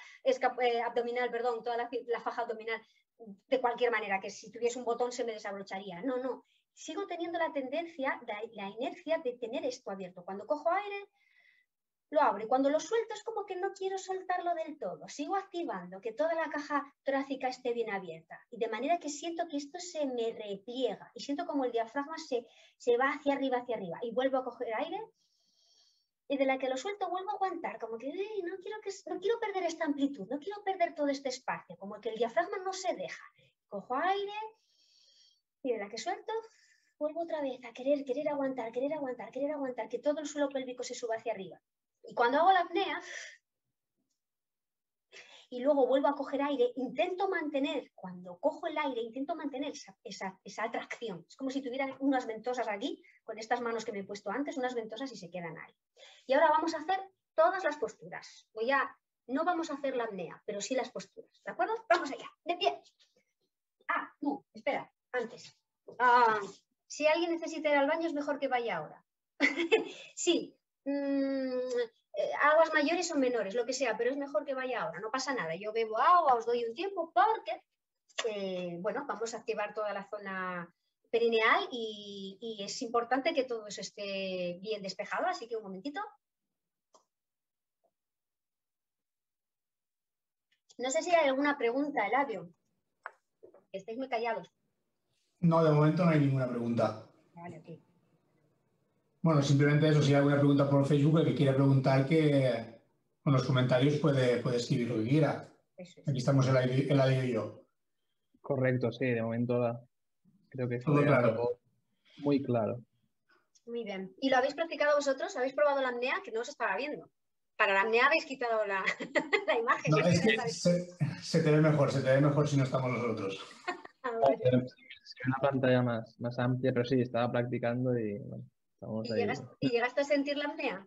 abdominal, perdón, toda la faja abdominal, de cualquier manera, que si tuviese un botón se me desabrocharía. No, no. Sigo teniendo la tendencia, la inercia de tener esto abierto. Cuando cojo aire, lo abro. Y cuando lo suelto es como que no quiero soltarlo del todo. Sigo activando que toda la caja torácica esté bien abierta. Y de manera que siento que esto se me repliega. Y siento como el diafragma se va hacia arriba. Y vuelvo a coger aire. Y de la que lo suelto vuelvo a aguantar, como que no quiero perder esta amplitud, no quiero perder todo este espacio, como que el diafragma no se deja. Cojo aire y de la que suelto vuelvo otra vez a querer aguantar, que todo el suelo pélvico se suba hacia arriba. Y cuando hago la apnea, y luego vuelvo a coger aire, intento mantener, cuando cojo el aire, intento mantener esa atracción. Es como si tuvieran unas ventosas aquí, con estas manos que me he puesto antes, unas ventosas y se quedan ahí. Y ahora vamos a hacer todas las posturas. No vamos a hacer la apnea, pero sí las posturas, ¿de acuerdo? Vamos allá, de pie. Ah, no, espera, antes. Ah, si alguien necesita ir al baño es mejor que vaya ahora. Sí. Aguas mayores o menores, lo que sea, pero es mejor que vaya ahora, no pasa nada. Yo bebo agua, os doy un tiempo porque, bueno, vamos a activar toda la zona perineal y es importante que todo eso esté bien despejado, así que un momentito. No sé si hay alguna pregunta, Eladio. Estáis muy callados. No, de momento no hay ninguna pregunta. Vale, ok. Bueno, simplemente eso, si hay alguna pregunta por Facebook, el que quiera preguntar, que en los comentarios puede escribir lo que quiera. Aquí estamos Eladio y yo. Correcto, sí, de momento creo que todo claro. Muy claro. Muy bien. ¿Y lo habéis practicado vosotros? ¿Habéis probado la apnea? Que no os estaba viendo. Para la apnea habéis quitado la imagen. No, es que se te ve mejor si no estamos nosotros. Una pantalla más amplia, pero sí, estaba practicando y... Bueno. ¿Y llegaste a sentir la apnea?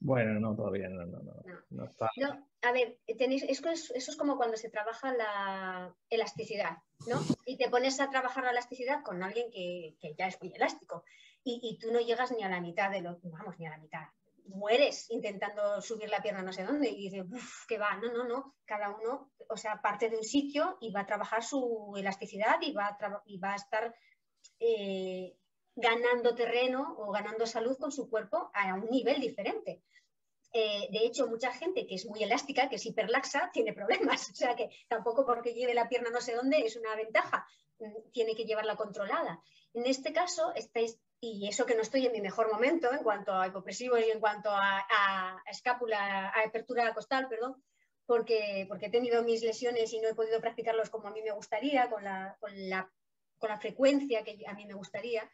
Bueno, no, todavía no está. No, a ver, eso es como cuando se trabaja la elasticidad, ¿no? Y te pones a trabajar la elasticidad con alguien que ya es muy elástico y tú no llegas ni a la mitad de lo... Vamos, ni a la mitad. Mueres intentando subir la pierna no sé dónde y dices, uff, que va, no. Cada uno, o sea, parte de un sitio y va a trabajar su elasticidad y va a estar... ganando terreno o ganando salud con su cuerpo a un nivel diferente. De hecho, mucha gente que es muy elástica, que es hiperlaxa, tiene problemas. O sea que tampoco porque lleve la pierna no sé dónde es una ventaja. Tiene que llevarla controlada. En este caso, y eso que no estoy en mi mejor momento en cuanto a hipopresivos y en cuanto a escápula, a apertura costal, perdón, porque he tenido mis lesiones y no he podido practicarlos como a mí me gustaría, con la frecuencia que a mí me gustaría.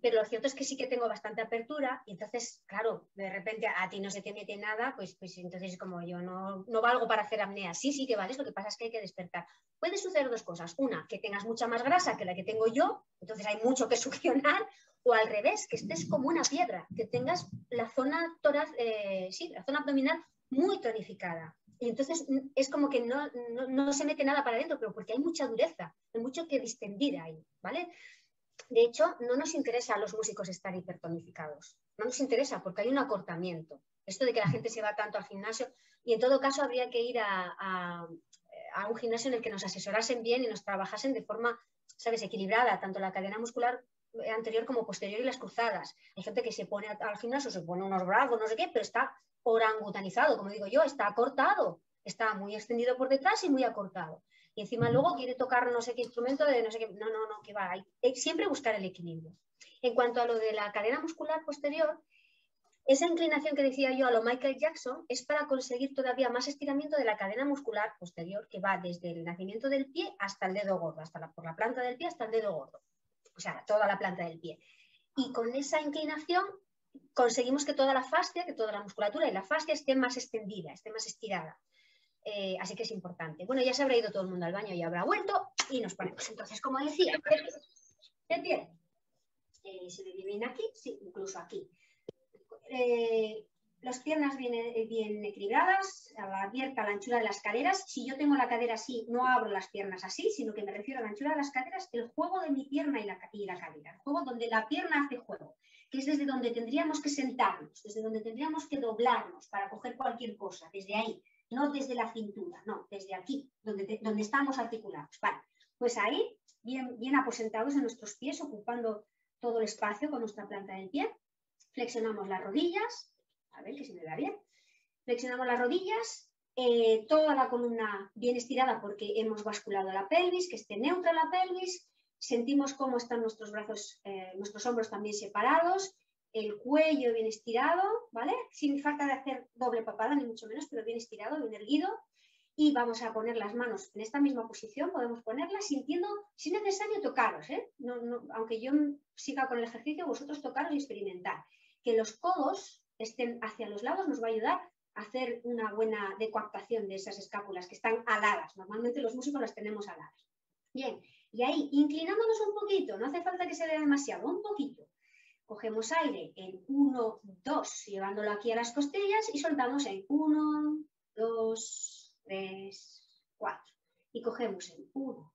Pero lo cierto es que sí que tengo bastante apertura y entonces, claro, de repente a ti no se te mete nada, pues entonces como yo no valgo para hacer apnea. Sí que vales, lo que pasa es que hay que despertar. Pueden suceder dos cosas. Una, que tengas mucha más grasa que la que tengo yo, entonces hay mucho que succionar. O al revés, que estés como una piedra, que tengas la zona abdominal muy tonificada. Y entonces es como que no se mete nada para adentro, pero porque hay mucha dureza, hay mucho que distendir ahí, ¿vale? De hecho, no nos interesa a los músicos estar hipertonificados. No nos interesa porque hay un acortamiento. Esto de que la gente se va tanto al gimnasio y en todo caso habría que ir a un gimnasio en el que nos asesorasen bien y nos trabajasen de forma, ¿sabes?, equilibrada, tanto la cadena muscular anterior como posterior y las cruzadas. Hay gente que se pone al gimnasio, se pone unos brazos, no sé qué, pero está orangutanizado, como digo yo, está acortado. Está muy extendido por detrás y muy acortado. Y encima luego quiere tocar no sé qué instrumento de no sé qué... No, que va. Hay que siempre buscar el equilibrio. En cuanto a lo de la cadena muscular posterior, esa inclinación que decía yo a lo Michael Jackson es para conseguir todavía más estiramiento de la cadena muscular posterior que va desde el nacimiento del pie hasta el dedo gordo, por la planta del pie hasta el dedo gordo. O sea, toda la planta del pie. Y con esa inclinación conseguimos que toda la fascia, que toda la musculatura y la fascia esté más extendida, esté más estirada. Así que es importante. Bueno, ya se habrá ido todo el mundo al baño y habrá vuelto y nos ponemos. Entonces, como decía, de pie. Se dividen aquí, sí, incluso aquí. Las piernas bien equilibradas, abierta la anchura de las caderas. Si yo tengo la cadera así, no abro las piernas así, sino que me refiero a la anchura de las caderas, el juego de mi pierna y la cadera. El juego donde la pierna hace juego, que es desde donde tendríamos que sentarnos, desde donde tendríamos que doblarnos para coger cualquier cosa, desde ahí. No desde la cintura, no, desde aquí, donde estamos articulados. Vale, pues ahí, bien aposentados en nuestros pies, ocupando todo el espacio con nuestra planta del pie. Flexionamos las rodillas, a ver que se me da bien. Flexionamos las rodillas, toda la columna bien estirada porque hemos basculado la pelvis, que esté neutra la pelvis. Sentimos cómo están nuestros brazos, nuestros hombros también separados. El cuello bien estirado, ¿vale? Sin falta de hacer doble papada, ni mucho menos, pero bien estirado, bien erguido. Y vamos a poner las manos en esta misma posición, podemos ponerlas sintiendo, si es necesario, tocaros, ¿eh? Aunque yo siga con el ejercicio, vosotros tocaros y experimentar. Que los codos estén hacia los lados nos va a ayudar hacer una buena decoaptación de esas escápulas que están aladas. Normalmente los músicos las tenemos aladas. Bien, y ahí inclinándonos un poquito, no hace falta que se vea demasiado, un poquito. Cogemos aire en 1, 2, llevándolo aquí a las costillas y soltamos en 1, 2, 3, 4. Y cogemos en 1,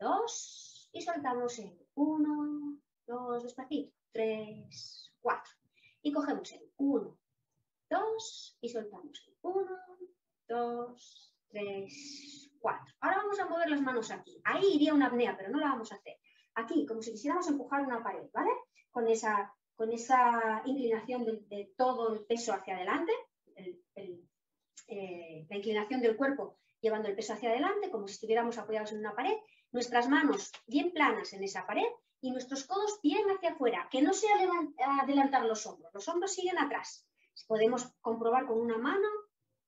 2 y soltamos en 1, 2, despacito, 3, 4. Y cogemos en 1, 2 y soltamos en 1, 2, 3, 4. Ahora vamos a mover las manos aquí. Ahí iría una apnea, pero no la vamos a hacer. Aquí, como si quisiéramos empujar una pared, ¿vale? Con esa inclinación de todo el peso hacia adelante, la inclinación del cuerpo llevando el peso hacia adelante, como si estuviéramos apoyados en una pared, nuestras manos bien planas en esa pared y nuestros codos bien hacia afuera, que no sea adelantar los hombros siguen atrás. Podemos comprobar con una mano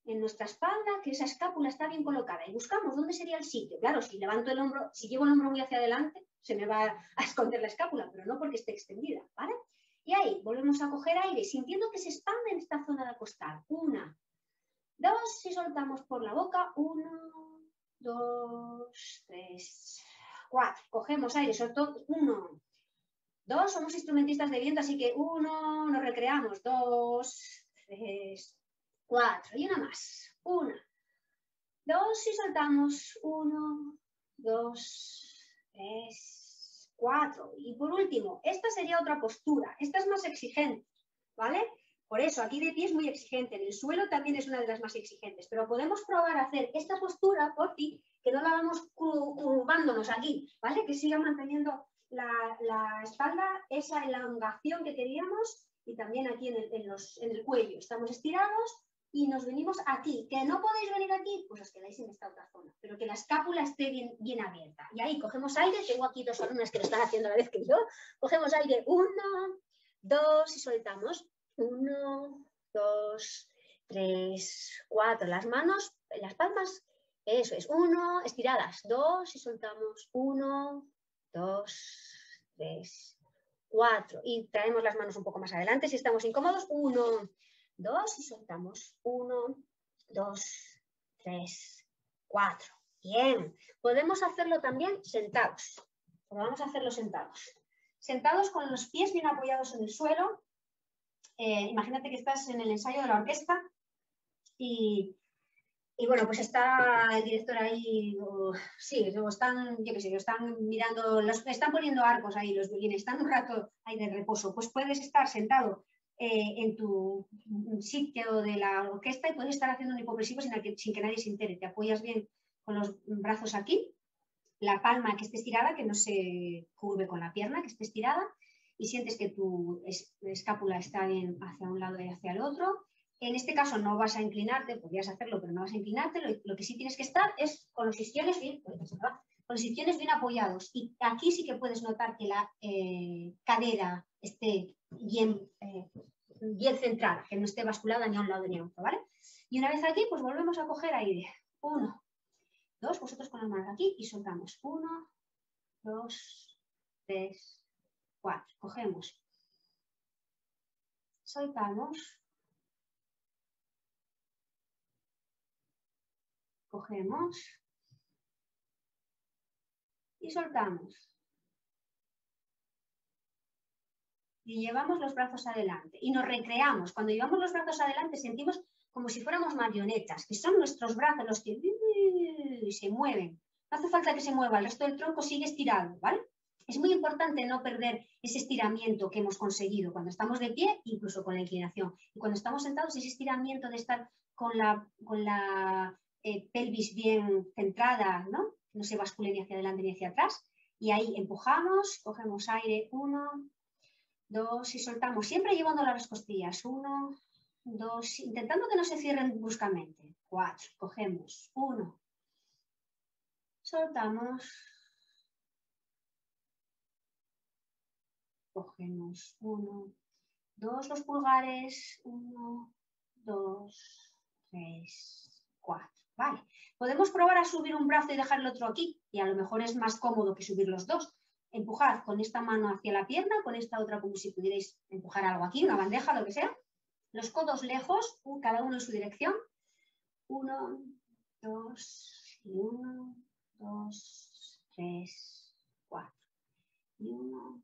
en nuestra espalda que esa escápula está bien colocada y buscamos dónde sería el sitio. Claro, si levanto el hombro, si llevo el hombro muy hacia adelante, se me va a esconder la escápula, pero no porque esté extendida, ¿vale? Y ahí volvemos a coger aire, sintiendo que se expande en esta zona de costal. 1, 2, y soltamos por la boca. 1, 2, 3, 4. Cogemos aire, soltamos 1, 2, somos instrumentistas de viento, así que 1, nos recreamos. 2, 3. 4, y una más, 1, 2 y soltamos, 1, 2, 3, 4. Y por último, esta sería otra postura, esta es más exigente, ¿vale? Por eso aquí de pie es muy exigente, en el suelo también es una de las más exigentes, pero podemos probar a hacer esta postura por ti, que no la vamos curvándonos aquí, ¿vale? Que siga manteniendo la espalda, esa elongación que queríamos, y también aquí en el cuello, estamos estirados. Y nos venimos aquí, que no podéis venir aquí, pues os quedáis en esta otra zona, pero que la escápula esté bien, bien abierta. Y ahí cogemos aire, tengo aquí dos alumnas que lo están haciendo a la vez que yo, cogemos aire, 1, 2 y soltamos, 1, 2, 3, 4, las manos, las palmas, eso es, 1, estiradas, 2 y soltamos, 1, 2, 3, 4 y traemos las manos un poco más adelante si estamos incómodos, 1, 2 y soltamos, 1, 2, 3, 4. Bien, podemos hacerlo también sentados, vamos a hacerlo sentados. Sentados con los pies bien apoyados en el suelo, imagínate que estás en el ensayo de la orquesta y bueno, pues está el director ahí, están poniendo arcos ahí los violines, están un rato ahí de reposo, pues puedes estar sentado en tu sitio de la orquesta y puedes estar haciendo un hipopresivo sin que nadie se entere. Te apoyas bien con los brazos aquí, la palma que esté estirada, que no se curve con la pierna, que esté estirada, y sientes que tu escápula está bien hacia un lado y hacia el otro. En este caso no vas a inclinarte, podrías hacerlo, pero no vas a inclinarte. Lo que sí tienes que estar es con los isquiones bien, apoyados. Y aquí sí que puedes notar que la cadera esté bien centrada, que no esté basculada ni a un lado ni a otro, ¿vale? Y una vez aquí, pues volvemos a coger aire. 1, 2, vosotros con las manos aquí y soltamos. 1, 2, 3, 4. Cogemos. Soltamos. Cogemos. Y soltamos. Y llevamos los brazos adelante y nos recreamos. Cuando llevamos los brazos adelante sentimos como si fuéramos marionetas, que son nuestros brazos los que se mueven. No hace falta que se mueva, el resto del tronco sigue estirado, ¿vale? Es muy importante no perder ese estiramiento que hemos conseguido cuando estamos de pie, incluso con la inclinación. Y cuando estamos sentados, ese estiramiento de estar con la pelvis bien centrada, ¿no? No se bascule ni hacia adelante ni hacia atrás. Y ahí empujamos, cogemos aire, 1, 2 y soltamos, siempre llevando las costillas, 1, 2, intentando que no se cierren bruscamente, 4, cogemos, 1, soltamos, cogemos, 1, 2, los pulgares, 1, 2, 3, 4, vale, podemos probar a subir un brazo y dejar el otro aquí, y a lo mejor es más cómodo que subir los dos. Empujad con esta mano hacia la pierna, con esta otra como si pudierais empujar algo aquí, una bandeja, lo que sea, Los codos lejos, cada uno en su dirección. 1, 2, 1, 2, 3, 4. Y 1,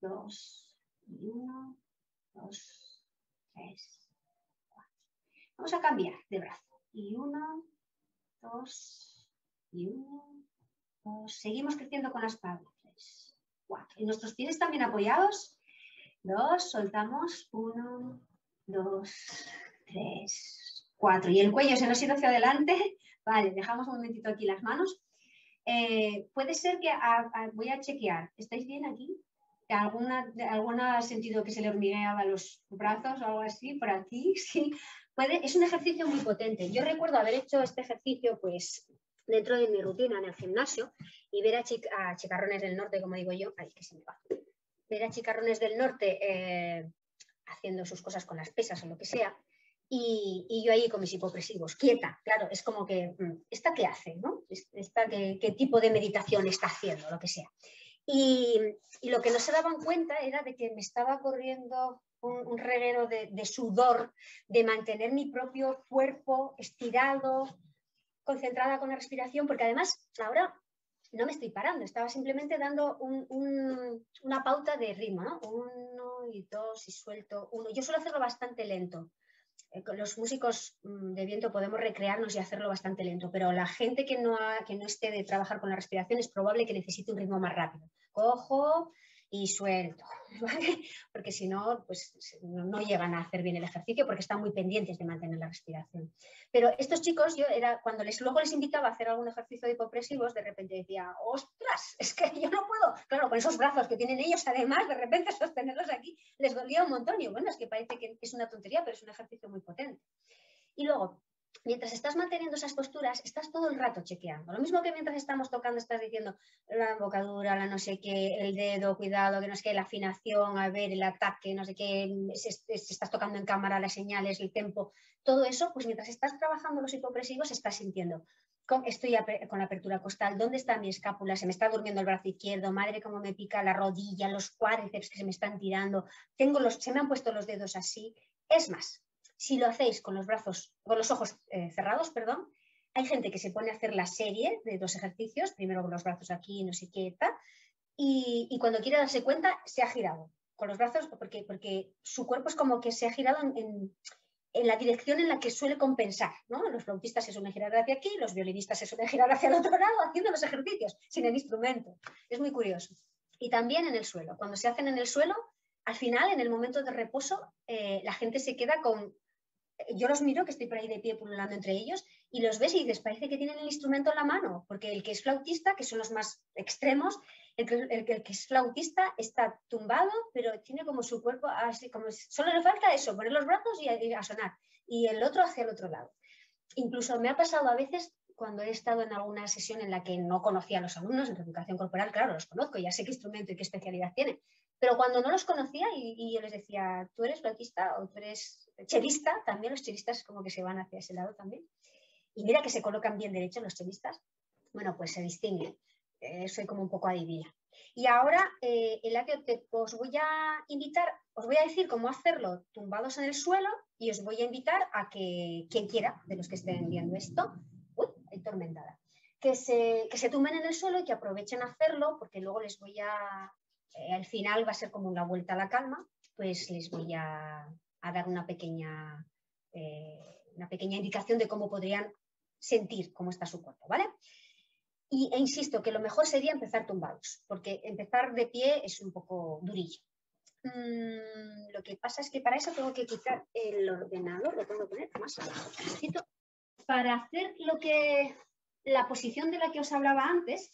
2, 1, 2, 3, 4. Vamos a cambiar de brazo. Y 1, 2, 1, 2. Seguimos creciendo con las palmas. 3, 4. Y nuestros pies también apoyados. 2, soltamos. 1, 2, 3, 4. Y el cuello se nos ha ido hacia adelante. Vale, dejamos un momentito aquí las manos. Puede ser que, voy a chequear, ¿estáis bien aquí? ¿Alguna sentido que se le hormigueaba los brazos o algo así por aquí? Sí, puede, es un ejercicio muy potente. Yo recuerdo haber hecho este ejercicio pues dentro de mi rutina en el gimnasio y ver a chicarrones del norte, como digo yo, ay, que se me va. Ver a chicarrones del norte haciendo sus cosas con las pesas o lo que sea. Y yo ahí con mis hipopresivos, quieta, claro, es como que, ¿esta qué hace, no? ¿Esta qué tipo de meditación está haciendo, lo que sea? Y lo que no se daban cuenta era de que me estaba corriendo un reguero de sudor, de mantener mi propio cuerpo estirado, concentrada con la respiración, porque además ahora no me estoy parando, estaba simplemente dando una pauta de ritmo, ¿no? 1 y 2 y suelto 1. Yo suelo hacerlo bastante lento. Los músicos de viento podemos recrearnos y hacerlo bastante lento, pero la gente que no esté de trabajar con la respiración es probable que necesite un ritmo más rápido. Cojo y suelto, ¿vale? Porque si no, pues no llegan a hacer bien el ejercicio porque están muy pendientes de mantener la respiración. Pero estos chicos, cuando luego les invitaba a hacer algún ejercicio de hipopresivos, de repente decía, ¡ostras! Es que yo no puedo. Claro, con esos brazos que tienen ellos, además, de repente sostenerlos aquí, les dolía un montón. Y bueno, es que parece que es una tontería, pero es un ejercicio muy potente. Y luego, mientras estás manteniendo esas posturas, estás todo el rato chequeando. Lo mismo que mientras estamos tocando estás diciendo la embocadura, la no sé qué, el dedo, cuidado, que no sé qué, la afinación, a ver, el ataque, no sé qué, si estás tocando en cámara, las señales, el tempo, todo eso, pues mientras estás trabajando los hipopresivos estás sintiendo. Estoy con la apertura costal, ¿dónde está mi escápula? Se me está durmiendo el brazo izquierdo, madre cómo me pica la rodilla, los cuádriceps que se me están tirando, se me han puesto los dedos así, es más. Si lo hacéis con los brazos, con los ojos cerrados, perdón, hay gente que se pone a hacer la serie de 2 ejercicios, primero con los brazos aquí, no sé qué, tal, y cuando quiere darse cuenta se ha girado con los brazos porque su cuerpo es como que se ha girado en la dirección en la que suele compensar, ¿no? Los flautistas se suelen girar hacia aquí, los violinistas se suelen girar hacia el otro lado haciendo los ejercicios sin el instrumento. Es muy curioso. Y también en el suelo. Cuando se hacen en el suelo, al final, en el momento de reposo, la gente se queda con... Yo los miro, que estoy por ahí de pie pululando entre ellos, y los ves y dices, parece que tienen el instrumento en la mano, porque el que es flautista, que son los más extremos, el que es flautista está tumbado, pero tiene como su cuerpo así, como solo le falta eso, poner los brazos y a sonar, y el otro hacia el otro lado. Incluso me ha pasado a veces cuando he estado en alguna sesión en la que no conocía a los alumnos en educación corporal, claro, los conozco, ya sé qué instrumento y qué especialidad tienen, pero cuando no los conocía y yo les decía, tú eres flautista o tú eres chelista, también los chelistas como que se van hacia ese lado también. Y mira que se colocan bien derechos los chelistas. Bueno, pues se distinguen. Soy como un poco adivina. Y ahora, Eladio, os voy a invitar, os voy a decir cómo hacerlo tumbados en el suelo y os voy a invitar a que quien quiera, de los que estén viendo esto, uy, hay tormentada, que se tumben en el suelo y que aprovechen a hacerlo porque luego les voy a... al final va a ser como una vuelta a la calma, pues les voy a dar una pequeña indicación de cómo podrían sentir cómo está su cuerpo, ¿vale? E insisto que lo mejor sería empezar tumbados, porque empezar de pie es un poco durillo. Lo que pasa es que para eso tengo que quitar el ordenador, lo tengo que poner más abajo. Para hacer la posición de la que os hablaba antes,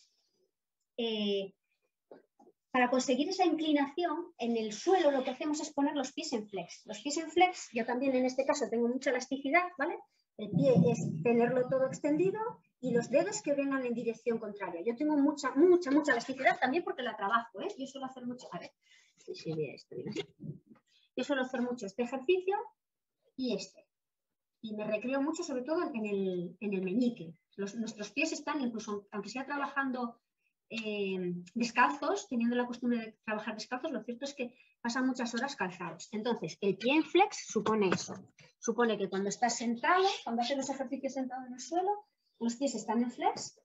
para conseguir esa inclinación, en el suelo lo que hacemos es poner los pies en flex. Los pies en flex, yo también en este caso tengo mucha elasticidad, ¿vale? El pie es tenerlo todo extendido y los dedos que vengan en dirección contraria. Yo tengo mucha elasticidad también porque la trabajo, ¿eh? Yo suelo hacer mucho, a ver, si se ve esto bien así. Yo suelo hacer mucho este ejercicio y este. Y me recreo mucho sobre todo en el meñique. Nuestros pies están, incluso aunque sea trabajando descalzos, teniendo la costumbre de trabajar descalzos, lo cierto es que pasan muchas horas calzados. Entonces, el pie en flex supone eso. Supone que cuando estás sentado, cuando haces los ejercicios sentado en el suelo, los pies están en flex,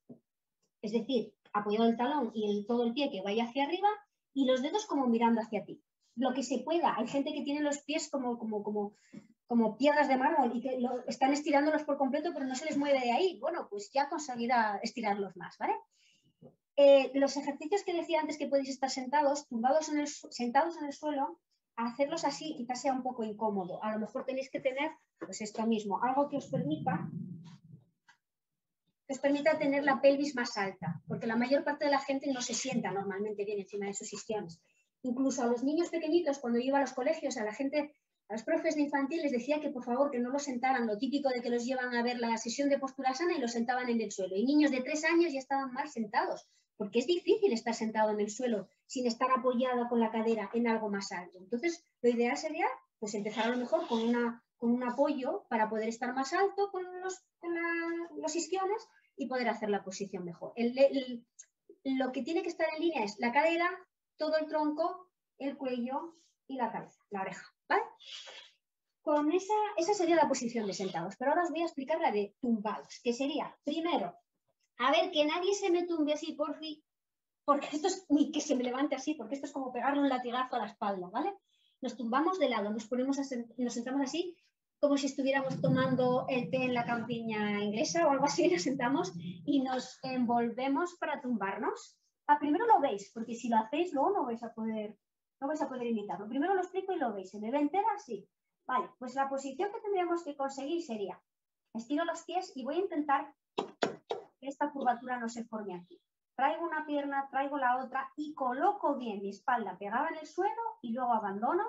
es decir, apoyado el talón y todo el pie que vaya hacia arriba y los dedos como mirando hacia ti. Lo que se pueda. Hay gente que tiene los pies como piedras de mármol y que están estirándolos por completo, pero no se les mueve de ahí. Bueno, pues ya conseguirá estirarlos más, ¿vale? Los ejercicios que decía antes que podéis estar sentados, sentados en el suelo, hacerlos así quizás sea un poco incómodo. A lo mejor tenéis que tener pues esto mismo, algo que os permita tener la pelvis más alta, porque la mayor parte de la gente no se sienta normalmente bien encima de sus isquiones. Incluso a los niños pequeñitos, cuando yo iba a los colegios, a los profes de infantil les decía que por favor que no los sentaran, lo típico de que los llevan a ver la sesión de postura sana y los sentaban en el suelo. Y niños de 3 años ya estaban mal sentados, porque es difícil estar sentado en el suelo sin estar apoyado con la cadera en algo más alto. Entonces, lo ideal sería pues, empezar a lo mejor con un apoyo para poder estar más alto con los isquiones y poder hacer la posición mejor. Lo que tiene que estar en línea es la cadera, todo el tronco, el cuello y la cabeza, la oreja. ¿Vale? Con esa sería la posición de sentados, pero ahora os voy a explicar la de tumbados, que sería, primero, a ver, que nadie se me tumbe así por fin, porque esto es, uy, que se me levante así, porque esto es como pegarle un latigazo a la espalda, ¿vale? Nos tumbamos de lado, nos sentamos así, como si estuviéramos tomando el té en la campiña inglesa o algo así, nos sentamos y nos envolvemos para tumbarnos. Primero lo veis, porque si lo hacéis luego no vais a poder imitarlo. Primero lo explico y lo veis. ¿Se me ve entera? Sí. Vale, pues la posición que tendríamos que conseguir sería, estiro los pies y voy a intentar que esta curvatura no se forme aquí. Traigo una pierna, traigo la otra y coloco bien mi espalda pegada en el suelo y luego abandono.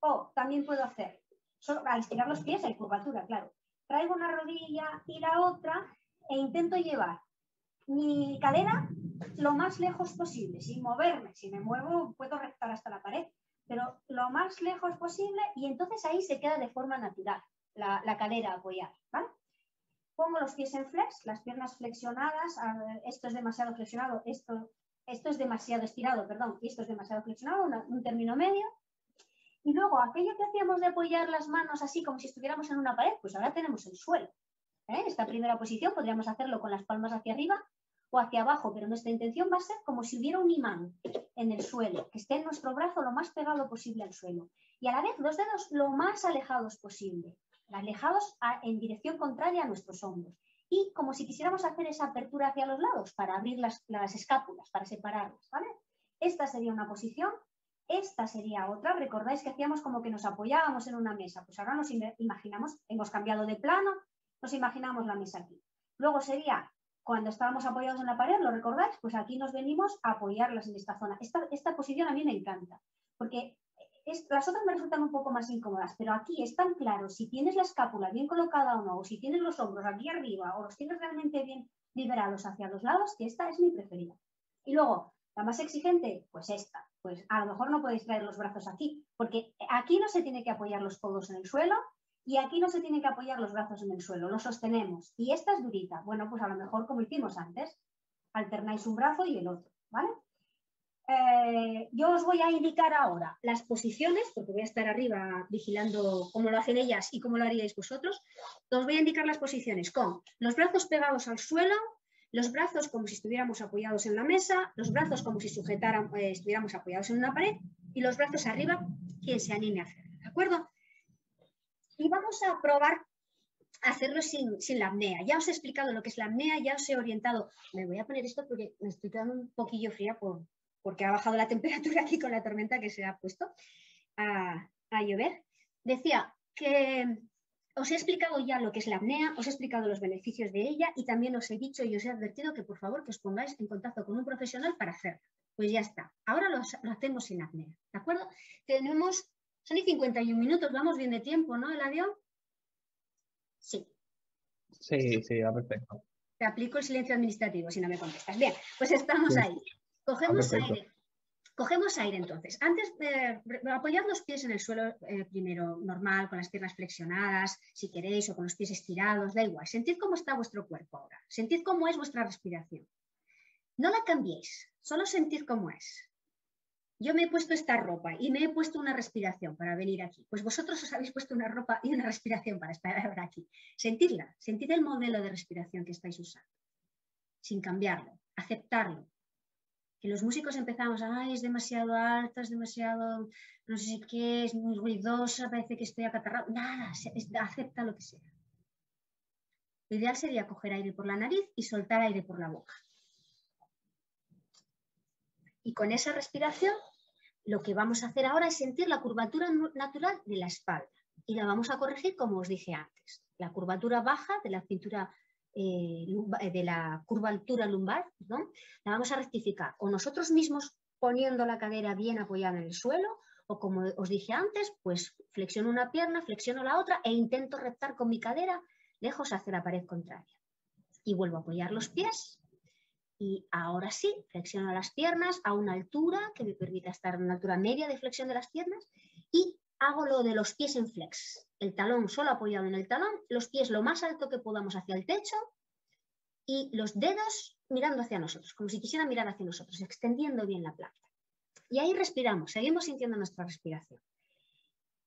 O también puedo hacer, solo al estirar los pies hay curvatura, claro. Traigo una rodilla y la otra e intento llevar mi cadera lo más lejos posible, sin moverme. Si me muevo puedo rectar hasta la pared, pero lo más lejos posible y entonces ahí se queda de forma natural la cadera apoyada, ¿vale? Pongo los pies en flex, las piernas flexionadas, esto es demasiado flexionado, esto es demasiado estirado, perdón, y esto es demasiado flexionado, un término medio. Y luego aquello que hacíamos de apoyar las manos así como si estuviéramos en una pared, pues ahora tenemos el suelo. Esta primera posición podríamos hacerlo con las palmas hacia arriba o hacia abajo, pero nuestra intención va a ser como si hubiera un imán en el suelo, que esté en nuestro brazo lo más pegado posible al suelo y a la vez los dedos lo más alejados posible, alejados en dirección contraria a nuestros hombros y como si quisiéramos hacer esa apertura hacia los lados para abrir las escápulas, para separarlas, ¿vale? Esta sería una posición, esta sería otra. ¿Recordáis que hacíamos como que nos apoyábamos en una mesa? Pues ahora nos imaginamos, hemos cambiado de plano, nos imaginamos la mesa aquí. Luego sería... Cuando estábamos apoyados en la pared, ¿lo recordáis? Pues aquí nos venimos a apoyarlas en esta zona. Esta posición a mí me encanta, porque las otras me resultan un poco más incómodas, pero aquí es tan claro si tienes la escápula bien colocada o no, o si tienes los hombros aquí arriba, o los tienes realmente bien liberados hacia los lados, que esta es mi preferida. Y luego, la más exigente, pues esta. Pues a lo mejor no podéis traer los brazos aquí, porque aquí no se tiene que apoyar los codos en el suelo, y aquí no se tienen que apoyar los brazos en el suelo, los sostenemos. Y esta es durita. Bueno, pues a lo mejor como hicimos antes, alternáis un brazo y el otro, ¿vale? Yo os voy a indicar ahora las posiciones, porque voy a estar arriba vigilando cómo lo hacen ellas y cómo lo haríais vosotros. Os voy a indicar las posiciones con los brazos pegados al suelo, los brazos como si estuviéramos apoyados en la mesa, los brazos como si estuviéramos apoyados en una pared y los brazos arriba, quien se anime a hacerlo, ¿de acuerdo? Y vamos a probar a hacerlo sin la apnea. Ya os he explicado lo que es la apnea, ya os he orientado. Me voy a poner esto porque me estoy quedando un poquillo fría porque ha bajado la temperatura aquí con la tormenta que se ha puesto a llover. Decía que os he explicado ya lo que es la apnea, os he explicado los beneficios de ella y también os he dicho y os he advertido que por favor que os pongáis en contacto con un profesional para hacerlo. Pues ya está. Ahora lo hacemos sin apnea, ¿de acuerdo? Tenemos... Son y 51 minutos, vamos bien de tiempo, ¿no, Eladio? Sí. Sí, va perfecto. Te aplico el silencio administrativo si no me contestas. Bien, pues estamos ahí. Cogemos aire. Cogemos aire entonces. Antes de apoyar los pies en el suelo primero, normal, con las piernas flexionadas, si queréis, o con los pies estirados, da igual. Sentid cómo está vuestro cuerpo ahora. Sentid cómo es vuestra respiración. No la cambiéis. Solo sentir cómo es. Yo me he puesto esta ropa y me he puesto una respiración para venir aquí. Pues vosotros os habéis puesto una ropa y una respiración para estar aquí. Sentirla, sentir el modelo de respiración que estáis usando, sin cambiarlo, aceptarlo. Que los músicos empezamos, ay, es demasiado alta, es demasiado, no sé qué, es muy ruidosa, parece que estoy acatarrado. Nada, acepta lo que sea. Lo ideal sería coger aire por la nariz y soltar aire por la boca. Y con esa respiración, lo que vamos a hacer ahora es sentir la curvatura natural de la espalda. Y la vamos a corregir como os dije antes. La curvatura baja de la cintura, curvatura lumbar, perdón, la vamos a rectificar. O nosotros mismos poniendo la cadera bien apoyada en el suelo, o como os dije antes, pues flexiono una pierna, flexiono la otra e intento reptar con mi cadera lejos hacia la pared contraria. Y vuelvo a apoyar los pies. Y ahora sí, flexiono las piernas a una altura que me permita estar en una altura media de flexión de las piernas y hago lo de los pies en flex. El talón solo apoyado en el talón, los pies lo más alto que podamos hacia el techo y los dedos mirando hacia nosotros, como si quisiera mirar hacia nosotros, extendiendo bien la planta. Y ahí respiramos, seguimos sintiendo nuestra respiración.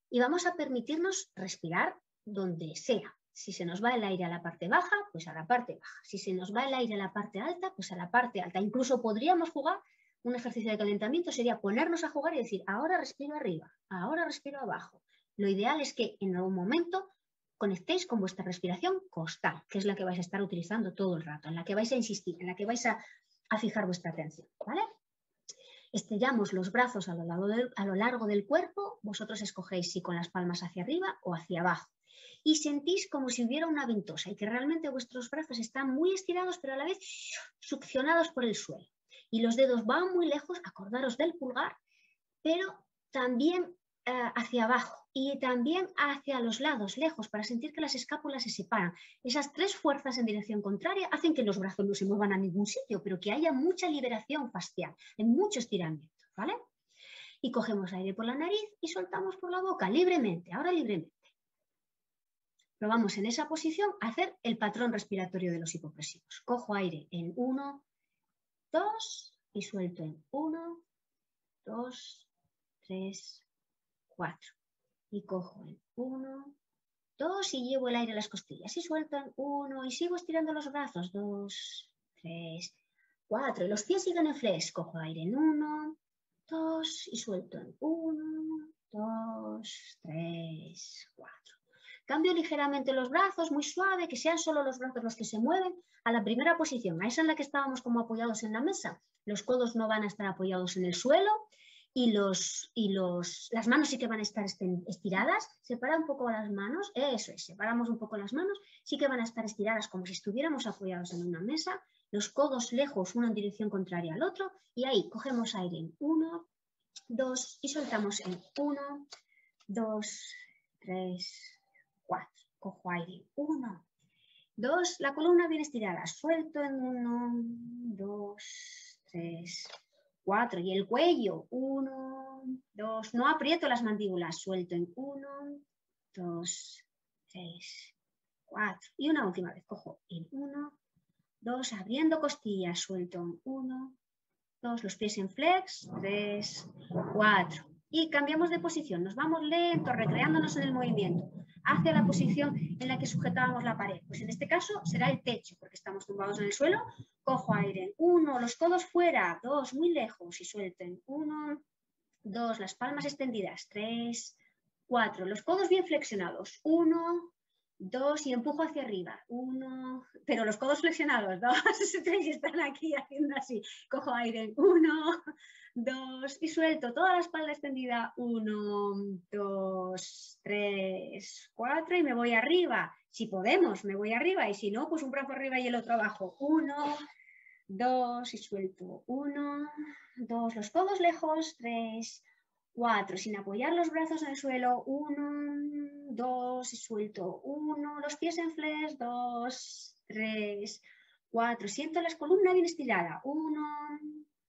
Y vamos a permitirnos respirar donde sea. Si se nos va el aire a la parte baja, pues a la parte baja. Si se nos va el aire a la parte alta, pues a la parte alta. Incluso podríamos jugar, un ejercicio de calentamiento sería ponernos a jugar y decir, ahora respiro arriba, ahora respiro abajo. Lo ideal es que en algún momento conectéis con vuestra respiración costal, que es la que vais a estar utilizando todo el rato, en la que vais a insistir, en la que vais a fijar vuestra atención, ¿vale? Estiramos los brazos a lo largo del cuerpo, vosotros escogéis si con las palmas hacia arriba o hacia abajo. Y sentís como si hubiera una ventosa y que realmente vuestros brazos están muy estirados pero a la vez succionados por el suelo. Y los dedos van muy lejos, acordaros del pulgar, pero también hacia abajo y también hacia los lados, lejos, para sentir que las escápulas se separan. Esas tres fuerzas en dirección contraria hacen que los brazos no se muevan a ningún sitio, pero que haya mucha liberación facial, mucho estiramiento, ¿vale? Y cogemos aire por la nariz y soltamos por la boca libremente, ahora libremente. Probamos en esa posición a hacer el patrón respiratorio de los hipopresivos. Cojo aire en 1, 2 y suelto en 1, 2, 3, 4. Y cojo en 1, 2 y llevo el aire a las costillas. Y suelto en 1 y sigo estirando los brazos. 2, 3, 4. Y los pies siguen en flex. Cojo aire en 1, 2 y suelto en 1, 2, 3, 4. Cambio ligeramente los brazos, muy suave, que sean solo los brazos los que se mueven a la primera posición, a esa en la que estábamos como apoyados en la mesa. Los codos no van a estar apoyados en el suelo y, las manos sí que van a estar estiradas. Separa un poco las manos, eso es, separamos un poco las manos, sí que van a estar estiradas como si estuviéramos apoyados en una mesa. Los codos lejos, uno en dirección contraria al otro y ahí cogemos aire en 1, 2 y soltamos en 1, 2, 3, 4. Cojo aire, 1, 2, la columna bien estirada, suelto en 1, 2, 3, 4 y el cuello, 1, 2, no aprieto las mandíbulas, suelto en 1, 2, 3, 4 y una última vez, cojo en 1, 2, abriendo costillas, suelto en 1, 2, los pies en flex, 3, 4 y cambiamos de posición, nos vamos lentos, recreándonos en el movimiento. Hacia la posición en la que sujetábamos la pared. Pues en este caso será el techo, porque estamos tumbados en el suelo. Cojo aire en 1, los codos fuera, 2, muy lejos y suelto en 1, 2, las palmas extendidas, 3, 4, los codos bien flexionados, 1, 2 y empujo hacia arriba, 1, pero los codos flexionados, 2, 3 están aquí haciendo así. Cojo aire en 1, 2 y suelto toda la espalda extendida, 1, 2, 3, 4 y me voy arriba. Si podemos, me voy arriba y si no, pues un brazo arriba y el otro abajo, 1, 2 y suelto, 1, 2, los codos lejos, 3, 4, sin apoyar los brazos en el suelo, 1, 2, y suelto, 1, los pies en flex, 2, 3, 4, siento la columna bien estirada, 1,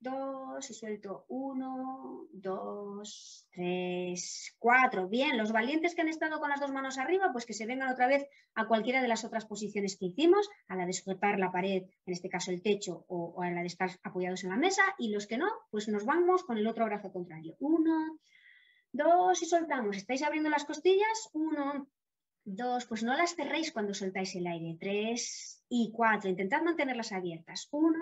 2, y suelto 1, 2, 3, 4. Bien, los valientes que han estado con las dos manos arriba, pues que se vengan otra vez a cualquiera de las otras posiciones que hicimos, a la de sujetar la pared, en este caso el techo, o a la de estar apoyados en la mesa, y los que no, pues nos vamos con el otro brazo contrario. 1, 2 y soltamos. ¿Estáis abriendo las costillas? 1, 2, pues no las cerréis cuando soltáis el aire. 3 y 4, intentad mantenerlas abiertas. 1,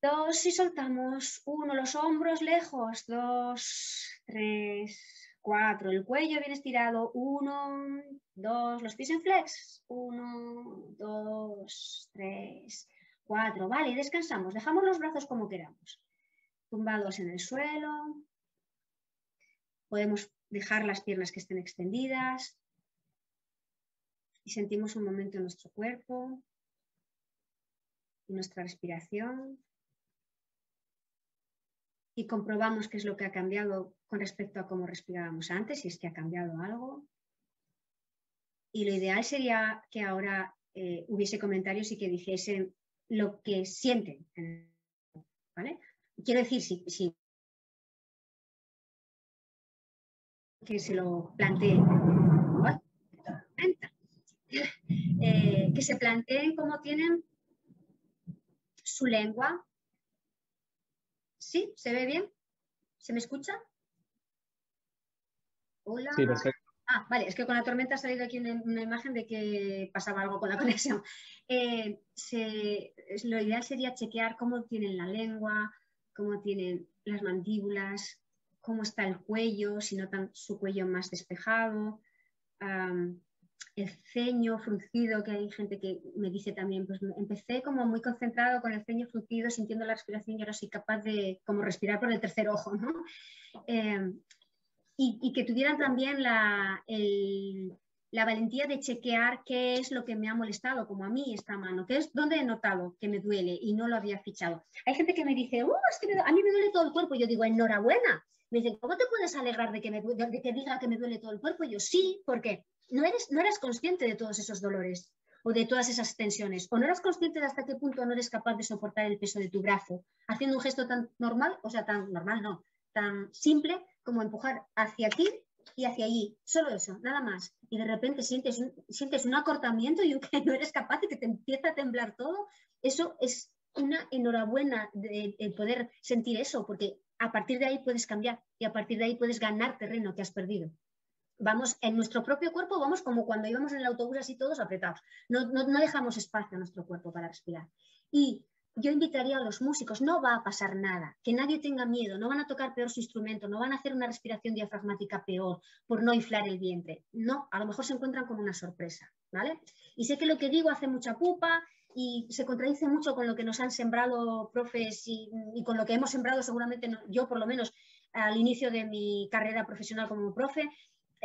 2 y soltamos, 1, los hombros lejos, 2, 3, 4, el cuello bien estirado, 1, 2, los pies en flex, 1, 2, 3, 4, vale, y descansamos, dejamos los brazos como queramos, tumbados en el suelo, podemos dejar las piernas que estén extendidas y sentimos un momento en nuestro cuerpo y nuestra respiración. Y comprobamos qué es lo que ha cambiado con respecto a cómo respirábamos antes, si es que ha cambiado algo. Y lo ideal sería que ahora hubiese comentarios y que dijesen lo que sienten. ¿Vale? Quiero decir, sí, que se lo planteen. Que se planteen cómo tienen su lengua. ¿Sí? ¿Se ve bien? ¿Se me escucha? Hola. Sí, perfecto. Ah, vale, es que con la tormenta ha salido aquí una imagen de que pasaba algo con la conexión. Lo ideal sería chequear cómo tienen la lengua, cómo tienen las mandíbulas, cómo está el cuello, si notan su cuello más despejado, el ceño fruncido, que hay gente que me dice también, pues empecé como muy concentrado con el ceño fruncido, sintiendo la respiración y ahora soy capaz de como respirar por el tercer ojo, ¿no? Y que tuvieran también la valentía de chequear qué es lo que me ha molestado, como a mí esta mano, qué es donde he notado que me duele y no lo había fichado. Hay gente que me dice, es que a mí me duele todo el cuerpo, yo digo, enhorabuena. Me dicen, ¿cómo te puedes alegrar de que diga que me duele todo el cuerpo? Y yo, sí, porque no eras consciente de todos esos dolores o de todas esas tensiones, o no eras consciente de hasta qué punto no eres capaz de soportar el peso de tu brazo, haciendo un gesto tan normal, o sea, tan simple como empujar hacia ti y hacia allí, solo eso, nada más. Y de repente sientes un acortamiento y que no eres capaz y que te empieza a temblar todo. Eso es una enhorabuena de poder sentir eso, porque a partir de ahí puedes cambiar y a partir de ahí puedes ganar terreno que has perdido. Vamos, en nuestro propio cuerpo vamos como cuando íbamos en el autobús así todos apretados. No dejamos espacio a nuestro cuerpo para respirar. Y yo invitaría a los músicos, no va a pasar nada, que nadie tenga miedo, no van a tocar peor su instrumento, no van a hacer una respiración diafragmática peor por no inflar el vientre. No, a lo mejor se encuentran con una sorpresa, ¿vale? Y sé que lo que digo hace mucha pupa y se contradice mucho con lo que nos han sembrado profes y con lo que hemos sembrado seguramente, yo por lo menos al inicio de mi carrera profesional como profe,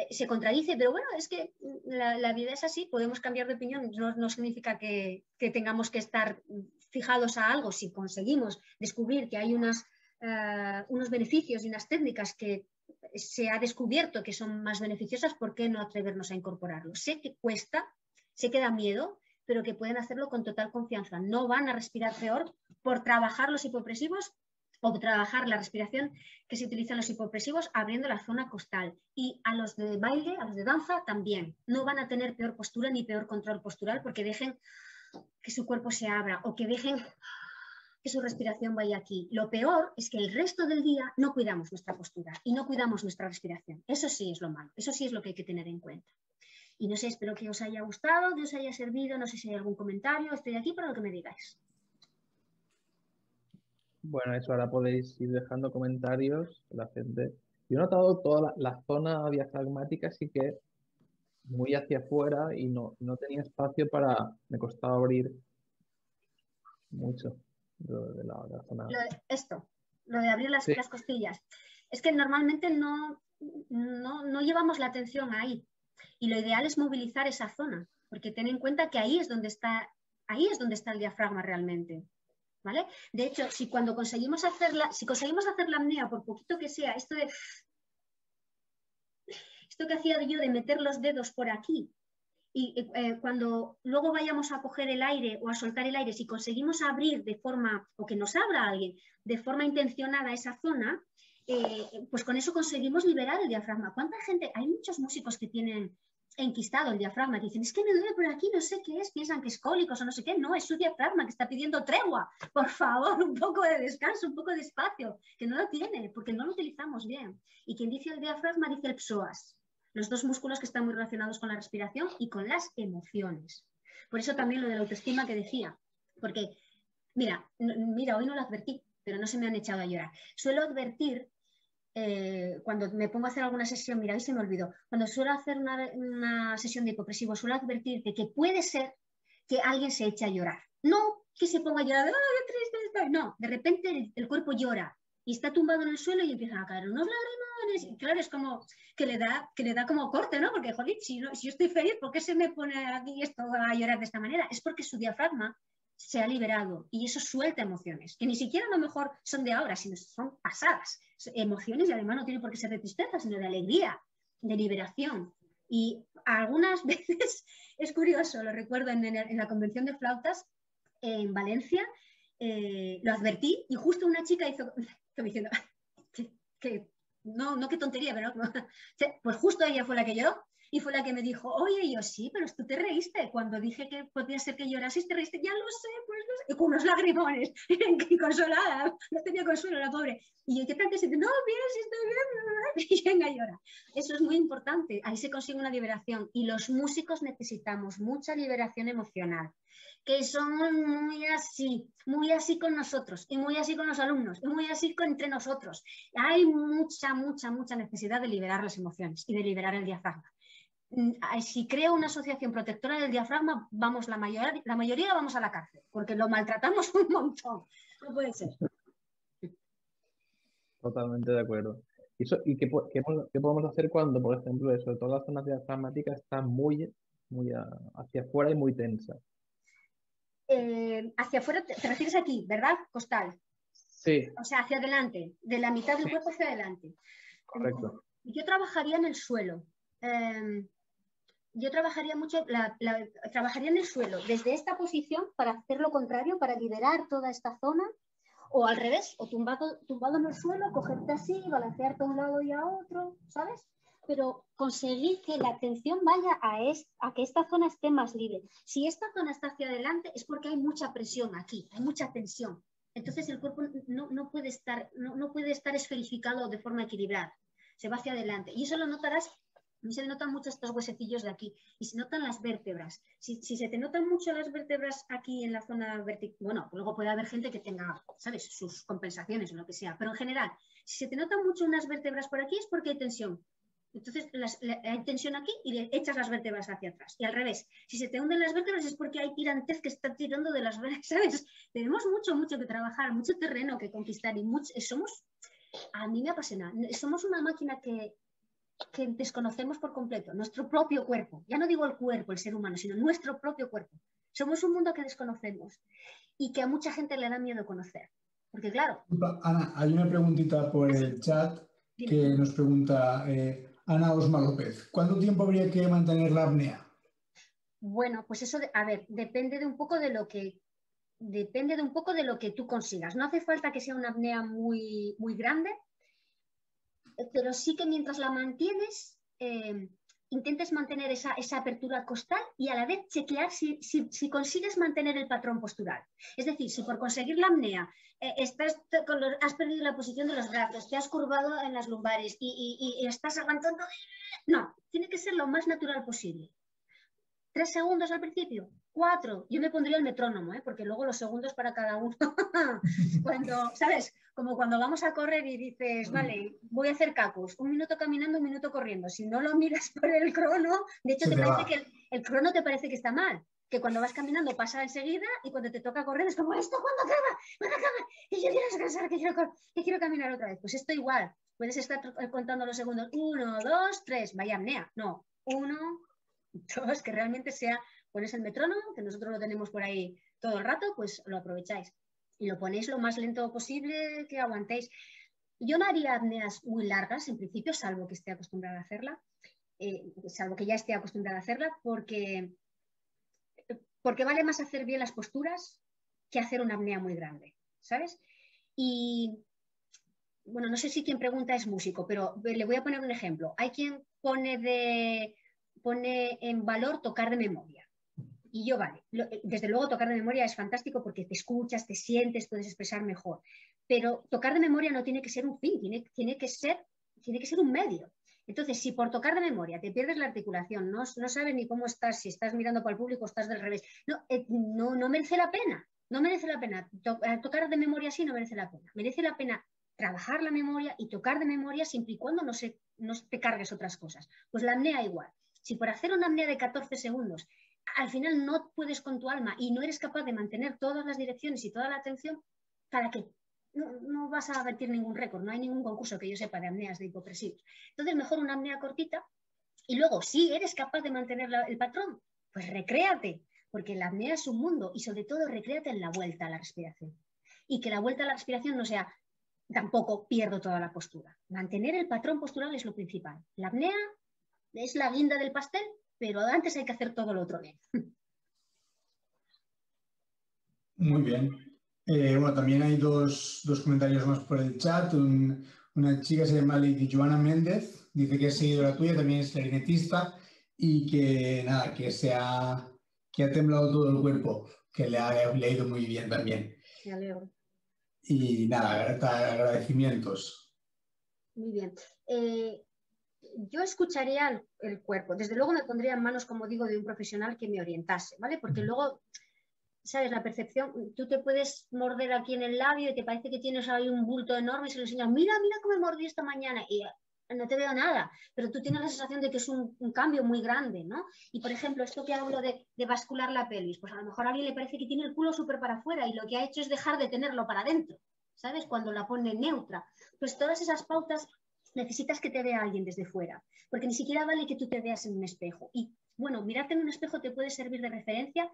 se contradice, pero bueno, es que la vida es así, podemos cambiar de opinión, no significa que tengamos que estar fijados a algo. Si conseguimos descubrir que hay unos beneficios y unas técnicas que se ha descubierto que son más beneficiosas, ¿por qué no atrevernos a incorporarlo? Sé que cuesta, sé que da miedo, pero que pueden hacerlo con total confianza. No van a respirar peor por trabajar los hipopresivos o trabajar la respiración que se utilizan los hipopresivos abriendo la zona costal. Y a los de baile, a los de danza también. No van a tener peor postura ni peor control postural porque dejen que su cuerpo se abra o que dejen que su respiración vaya aquí. Lo peor es que el resto del día no cuidamos nuestra postura y no cuidamos nuestra respiración. Eso sí es lo malo, eso sí es lo que hay que tener en cuenta. Y no sé, espero que os haya gustado, que os haya servido, no sé si hay algún comentario, estoy aquí para lo que me digáis. Bueno, eso, ahora podéis ir dejando comentarios, la gente. Yo he notado toda la zona diafragmática, así que muy hacia afuera y no tenía espacio para, me costaba abrir mucho de la zona. Lo de abrir las costillas. Es que normalmente no llevamos la atención ahí y lo ideal es movilizar esa zona, porque ten en cuenta que ahí es donde está el diafragma realmente. ¿Vale? De hecho, si conseguimos hacer la apnea, por poquito que sea, esto que hacía yo de meter los dedos por aquí Y cuando luego vayamos a coger el aire o a soltar el aire, si conseguimos abrir de forma, o que nos abra alguien de forma intencionada esa zona, pues con eso conseguimos liberar el diafragma. ¿Cuánta gente? Hay muchos músicos que tienen enquistado el diafragma, que dicen, es que me duele por aquí, no sé qué es, piensan que es cólicos o no sé qué, no, es su diafragma que está pidiendo tregua, por favor, un poco de descanso, un poco de espacio, que no lo tiene, porque no lo utilizamos bien. Y quien dice el diafragma dice el psoas. Los dos músculos que están muy relacionados con la respiración y con las emociones. Por eso también lo de la autoestima que decía, porque, mira, hoy no lo advertí, pero no se me han echado a llorar. Suelo advertir, cuando me pongo a hacer alguna sesión, mira, hoy se me olvidó, cuando suelo hacer una sesión de hipopresivos, suelo advertirte que puede ser que alguien se eche a llorar. No que se ponga a llorar, ¡ah, qué triste estoy! No, de repente el cuerpo llora y está tumbado en el suelo y empiezan a caer unos lágrimas. Claro, es como que le da como corte, ¿no? Porque, joder, si yo estoy feliz, ¿por qué se me pone aquí esto a llorar de esta manera? Es porque su diafragma se ha liberado y eso suelta emociones, que ni siquiera a lo mejor son de ahora, sino son pasadas. Emociones, y además no tiene por qué ser de tristeza, sino de alegría, de liberación. Y algunas veces, es curioso, lo recuerdo en la convención de flautas en Valencia, lo advertí y justo una chica hizo, como diciendo, que no, qué tontería, pero pues justo ella fue la que lloró y fue la que me dijo, oye, yo sí, pero tú te reíste cuando dije que podía ser que llorases, te reíste, ya lo sé, pues no sé, y con unos lagrimones, consolada, no tenía consuelo la pobre, y yo, ¿qué tal que se dice? No, mira, sí estoy bien, y venga, llora. Eso es muy importante, ahí se consigue una liberación y los músicos necesitamos mucha liberación emocional, que somos muy así con nosotros y muy así con los alumnos y muy así entre nosotros. Hay mucha necesidad de liberar las emociones y de liberar el diafragma. Si creo una asociación protectora del diafragma, vamos la mayoría vamos a la cárcel, porque lo maltratamos un montón. No puede ser. Totalmente de acuerdo. ¿Y qué podemos hacer cuando, por ejemplo, sobre todo las zonas diafragmáticas están muy hacia afuera y muy tensas? Hacia afuera, te refieres aquí, ¿verdad? Costal. Sí. O sea, hacia adelante, de la mitad del cuerpo hacia adelante. Correcto. Yo trabajaría en el suelo. Yo trabajaría mucho, trabajaría en el suelo, desde esta posición, para hacer lo contrario, para liberar toda esta zona, o al revés, o tumbado en el suelo, cogerte así, balancearte a un lado y a otro, ¿sabes? Pero conseguir que la atención vaya a que esta zona esté más libre. Si esta zona está hacia adelante es porque hay mucha presión aquí, hay mucha tensión. Entonces el cuerpo no puede estar esferificado de forma equilibrada, se va hacia adelante. Y eso lo notarás, se notan mucho estos huesecillos de aquí y se notan las vértebras. Si se te notan mucho las vértebras aquí en la zona vertical, bueno, luego puede haber gente que tenga, ¿sabes?, sus compensaciones o lo que sea, pero en general, si se te notan mucho unas vértebras por aquí es porque hay tensión. Entonces hay tensión aquí y le echas las vértebras hacia atrás. Y al revés, si se te hunden las vértebras es porque hay tirantez que está tirando de las vértebras, ¿sabes? Tenemos mucho que trabajar, mucho terreno que conquistar y a mí me apasiona, somos una máquina que desconocemos por completo, nuestro propio cuerpo. Ya no digo el cuerpo, el ser humano, sino nuestro propio cuerpo. Somos un mundo que desconocemos y que a mucha gente le da miedo conocer. Porque claro... Ana, hay una preguntita por el chat que nos pregunta... Ana Osma López, ¿cuánto tiempo habría que mantener la apnea? Bueno, pues eso, depende de un poco de lo que tú consigas. No hace falta que sea una apnea muy, muy grande, pero sí que mientras la mantienes, intentes mantener esa apertura costal y a la vez chequear si consigues mantener el patrón postural. Es decir, si por conseguir la apnea has perdido la posición de los brazos, te has curvado en las lumbares y estás aguantando... No, tiene que ser lo más natural posible. 3 segundos al principio, 4. Yo me pondría el metrónomo, porque luego los segundos para cada uno. Cuando, ¿sabes? Como cuando vamos a correr y dices, vale, voy a hacer cacos, 1 minuto caminando, 1 minuto corriendo. Si no lo miras por el crono, de hecho el crono te parece que está mal, que cuando vas caminando pasa enseguida y cuando te toca correr es como, ¿esto cuándo acaba? ¿Cuándo acaba? Que yo quiero descansar, que quiero caminar otra vez. Pues esto igual, puedes estar contando los segundos, 1, 2, 3, vaya apnea. No, 1, 2, que realmente sea, pones el metrónomo, que nosotros lo tenemos por ahí todo el rato, pues lo aprovecháis y lo ponéis lo más lento posible que aguantéis. Yo no haría apneas muy largas en principio, salvo que esté acostumbrada a hacerla, salvo que ya esté acostumbrada a hacerla, porque vale más hacer bien las posturas que hacer una apnea muy grande, ¿sabes? Y bueno, no sé si quien pregunta es músico, pero le voy a poner un ejemplo. Hay quien pone en valor tocar de memoria. Y yo, vale, desde luego tocar de memoria es fantástico porque te escuchas, te sientes, puedes expresar mejor. Pero tocar de memoria no tiene que ser un fin, tiene que ser un medio. Entonces, si por tocar de memoria te pierdes la articulación, no sabes ni cómo estás, si estás mirando para el público o estás del revés, no merece la pena. No merece la pena. Tocar de memoria así no merece la pena. Merece la pena trabajar la memoria y tocar de memoria siempre y cuando no te cargues otras cosas. Pues la apnea igual. Si por hacer una apnea de 14 segundos al final no puedes con tu alma y no eres capaz de mantener todas las direcciones y toda la atención, ¿para qué? No vas a batir ningún récord, no hay ningún concurso que yo sepa de apneas de hipopresivos. Entonces mejor una apnea cortita y luego si eres capaz de mantener el patrón, pues recréate, porque la apnea es un mundo y sobre todo recréate en la vuelta a la respiración. Y que la vuelta a la respiración no sea tampoco pierdo toda la postura. Mantener el patrón postural es lo principal. La apnea es la guinda del pastel, pero antes hay que hacer todo lo otro bien. Muy bien. Bueno, también hay dos comentarios más por el chat. Una chica se llama Lady Joana Méndez, dice que es seguidora tuya, también es clarinetista y que nada, que ha temblado todo el cuerpo, que le ha ido muy bien también. Me alegro. Y nada, agradecimientos. Muy bien. Yo escucharía el cuerpo. Desde luego me pondría en manos, como digo, de un profesional que me orientase, ¿vale? Porque luego, ¿sabes? La percepción, tú te puedes morder aquí en el labio y te parece que tienes ahí un bulto enorme y se lo enseñas, mira cómo me mordí esta mañana y no te veo nada, pero tú tienes la sensación de que es un cambio muy grande, ¿no? Y por ejemplo, esto que hablo de bascular la pelvis, pues a lo mejor a alguien le parece que tiene el culo súper para afuera y lo que ha hecho es dejar de tenerlo para adentro, ¿sabes? Cuando la pone neutra. Pues todas esas pautas necesitas que te vea alguien desde fuera, porque ni siquiera vale que tú te veas en un espejo. Y bueno, mirarte en un espejo te puede servir de referencia,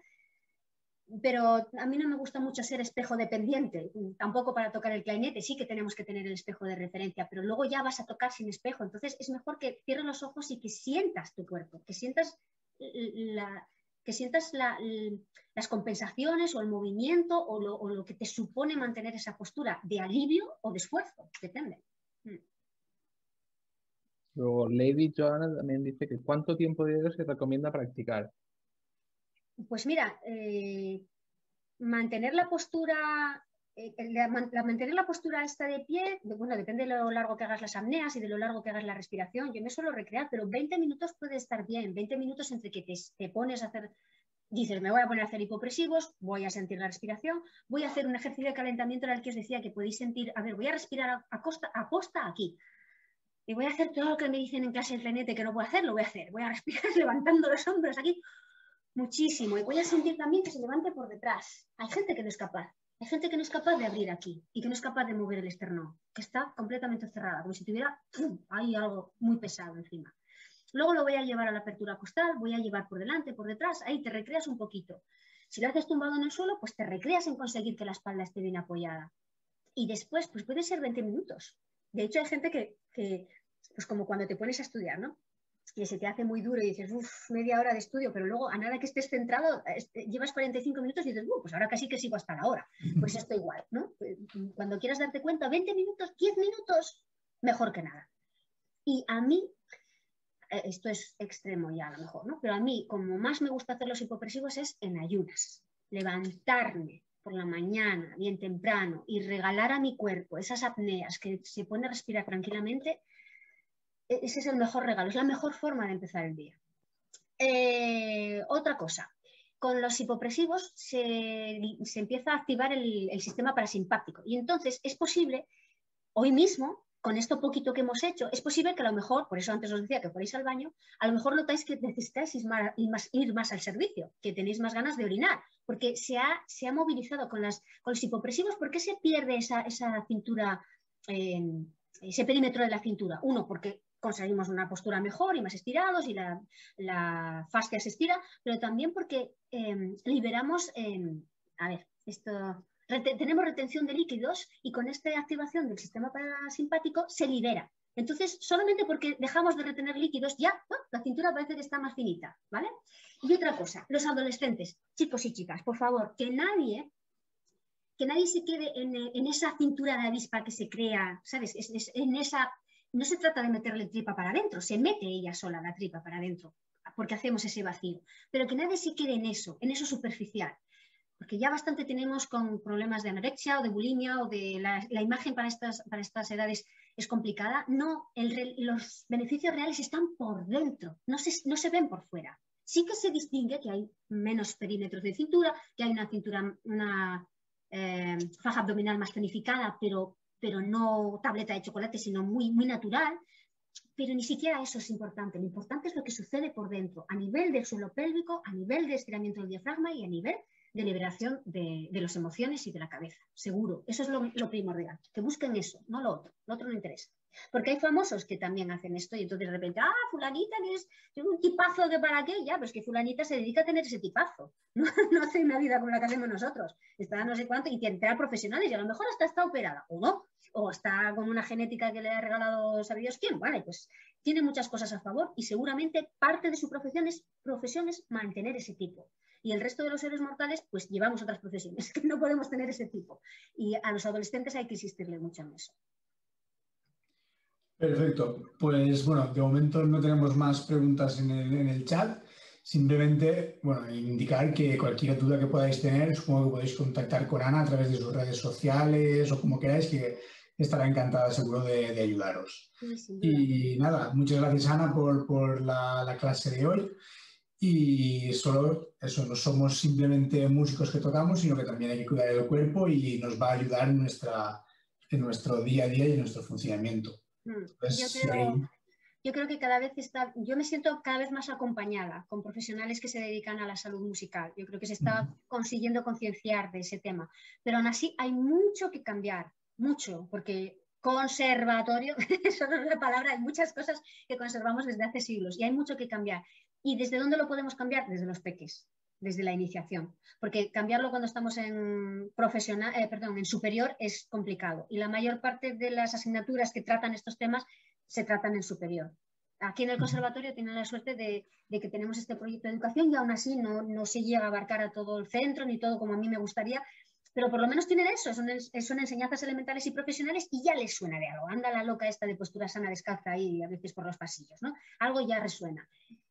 pero a mí no me gusta mucho ser espejo dependiente, tampoco para tocar el clarinete. Sí que tenemos que tener el espejo de referencia, pero luego ya vas a tocar sin espejo. Entonces es mejor que cierres los ojos y que sientas tu cuerpo, que sientas las compensaciones o el movimiento o lo que te supone mantener esa postura de alivio o de esfuerzo, depende. Luego Lady Joana también dice que ¿cuánto tiempo diario se recomienda practicar? Pues mira, mantener la postura esta de pie, bueno, depende de lo largo que hagas las apneas y de lo largo que hagas la respiración. Yo me suelo recrear, pero 20 minutos puede estar bien, 20 minutos entre que te pones a hacer, dices, me voy a poner a hacer hipopresivos, voy a sentir la respiración, voy a hacer un ejercicio de calentamiento en el que os decía que podéis sentir, a ver, voy a respirar a posta aquí. Y voy a hacer todo lo que me dicen en clase de clarinete que no puedo hacer, lo voy a hacer. Voy a respirar levantando los hombros aquí muchísimo. Y voy a sentir también que se levante por detrás. Hay gente que no es capaz. Hay gente que no es capaz de abrir aquí y que no es capaz de mover el esternón, que está completamente cerrada, como si tuviera ahí algo muy pesado encima. Luego lo voy a llevar a la apertura costal, voy a llevar por delante, por detrás. Ahí te recreas un poquito. Si lo haces tumbado en el suelo, pues te recreas en conseguir que la espalda esté bien apoyada. Y después, pues puede ser 20 minutos. De hecho, hay gente que pues como cuando te pones a estudiar, ¿no? Y se te hace muy duro y dices, uff, media hora de estudio, pero luego a nada que estés centrado, llevas 45 minutos y dices, pues ahora casi que sigo hasta la hora. Pues esto igual, ¿no? Cuando quieras darte cuenta, 20 minutos, 10 minutos, mejor que nada. Y a mí, esto es extremo ya a lo mejor, ¿no? Pero a mí, como más me gusta hacer los hipopresivos es en ayunas, levantarme por la mañana, bien temprano, y regalar a mi cuerpo esas apneas que se pone a respirar tranquilamente. Ese es el mejor regalo, es la mejor forma de empezar el día. Otra cosa, con los hipopresivos se empieza a activar el sistema parasimpático y entonces es posible, hoy mismo, con esto poquito que hemos hecho, es posible que a lo mejor, por eso antes os decía que fuerais al baño, a lo mejor notáis que necesitáis ir más al servicio, que tenéis más ganas de orinar, porque se ha movilizado con los hipopresivos. ¿Por qué se pierde esa cintura, ese perímetro de la cintura? Uno, porque conseguimos una postura mejor y más estirados y la fascia se estira, pero también porque liberamos, tenemos retención de líquidos y con esta activación del sistema parasimpático se libera. Entonces, solamente porque dejamos de retener líquidos, ya la cintura parece que está más finita, ¿vale? Y otra cosa, los adolescentes, chicos y chicas, por favor, que nadie se quede en esa cintura de avispa que se crea, ¿sabes? En esa, no se trata de meterle tripa para adentro, se mete ella sola la tripa para adentro, porque hacemos ese vacío. Pero que nadie se quede en eso superficial. Porque ya bastante tenemos con problemas de anorexia o de bulimia o de la imagen para estas edades es complicada. No, los beneficios reales están por dentro, no se ven por fuera. Sí que se distingue que hay menos perímetros de cintura, que hay una cintura, una faja abdominal más tonificada, pero no tableta de chocolate, sino muy, muy natural. Pero ni siquiera eso es importante. Lo importante es lo que sucede por dentro, a nivel del suelo pélvico, a nivel de estiramiento del diafragma y a nivel de liberación de las emociones y de la cabeza, seguro. Eso es lo primordial, que busquen eso, no lo otro. Lo otro no interesa. Porque hay famosos que también hacen esto y entonces de repente, ah, fulanita que es un tipazo que para qué, ya, pero es que fulanita se dedica a tener ese tipazo. No hace una vida como la que hacemos nosotros. Está no sé cuánto y tendrá profesionales y a lo mejor hasta está operada, o no, o está con una genética que le ha regalado sabidos quién. Vale, pues tiene muchas cosas a favor y seguramente parte de su profesión es mantener ese tipo. Y el resto de los seres mortales, pues llevamos otras profesiones, que no podemos tener ese tipo. Y a los adolescentes hay que insistirle mucho en eso. Perfecto. Pues bueno, de momento no tenemos más preguntas en el chat. Simplemente, bueno, indicar que cualquier duda que podáis tener, supongo que podéis contactar con Ana a través de sus redes sociales o como queráis, que estará encantada seguro de ayudaros. Sí, y nada, muchas gracias Ana por la clase de hoy. Y solo eso, no somos simplemente músicos que tocamos, sino que también hay que cuidar el cuerpo y nos va a ayudar en nuestro día a día y en nuestro funcionamiento. Entonces, yo creo que cada vez yo me siento cada vez más acompañada con profesionales que se dedican a la salud musical. Yo creo que se está consiguiendo concienciar de ese tema. Pero aún así hay mucho que cambiar, mucho, porque conservatorio, eso no es la palabra, hay muchas cosas que conservamos desde hace siglos y hay mucho que cambiar. ¿Y desde dónde lo podemos cambiar? Desde los peques, desde la iniciación. Porque cambiarlo cuando estamos en superior es complicado. Y la mayor parte de las asignaturas que tratan estos temas se tratan en superior. Aquí en el conservatorio tienen la suerte de que tenemos este proyecto de educación y aún así no se llega a abarcar a todo el centro ni todo como a mí me gustaría, pero por lo menos tienen eso, son enseñanzas elementales y profesionales y ya les suena de algo. Anda la loca esta de postura sana descalza ahí a veces por los pasillos, ¿no? Algo ya resuena.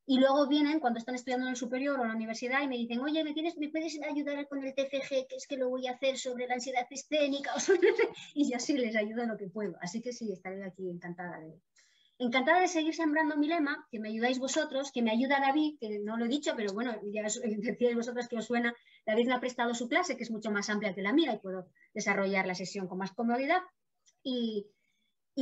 Y luego vienen cuando están estudiando en el superior o en la universidad y me dicen, oye, ¿me puedes ayudar con el TFG? Que es que lo voy a hacer sobre la ansiedad escénica. Y así les ayudo en lo que puedo. Así que sí, estaré aquí encantada de seguir sembrando mi lema, que me ayudáis vosotros, que me ayuda David, que no lo he dicho, pero bueno, ya decíais vosotros que os suena. David me ha prestado su clase, que es mucho más amplia que la mía y puedo desarrollar la sesión con más comodidad. Y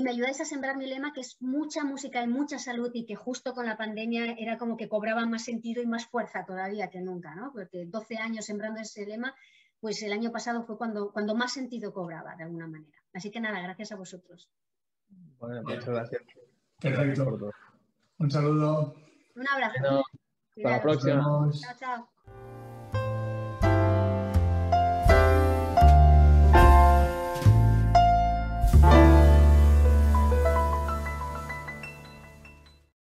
me ayudáis a sembrar mi lema, que es mucha música y mucha salud, y que justo con la pandemia era como que cobraba más sentido y más fuerza todavía que nunca, ¿no? Porque 12 años sembrando ese lema, pues el año pasado fue cuando más sentido cobraba, de alguna manera. Así que nada, gracias a vosotros. Bueno, muchas gracias. Perfecto. Un saludo. Un abrazo. Bueno, hasta la próxima. Chao, chao.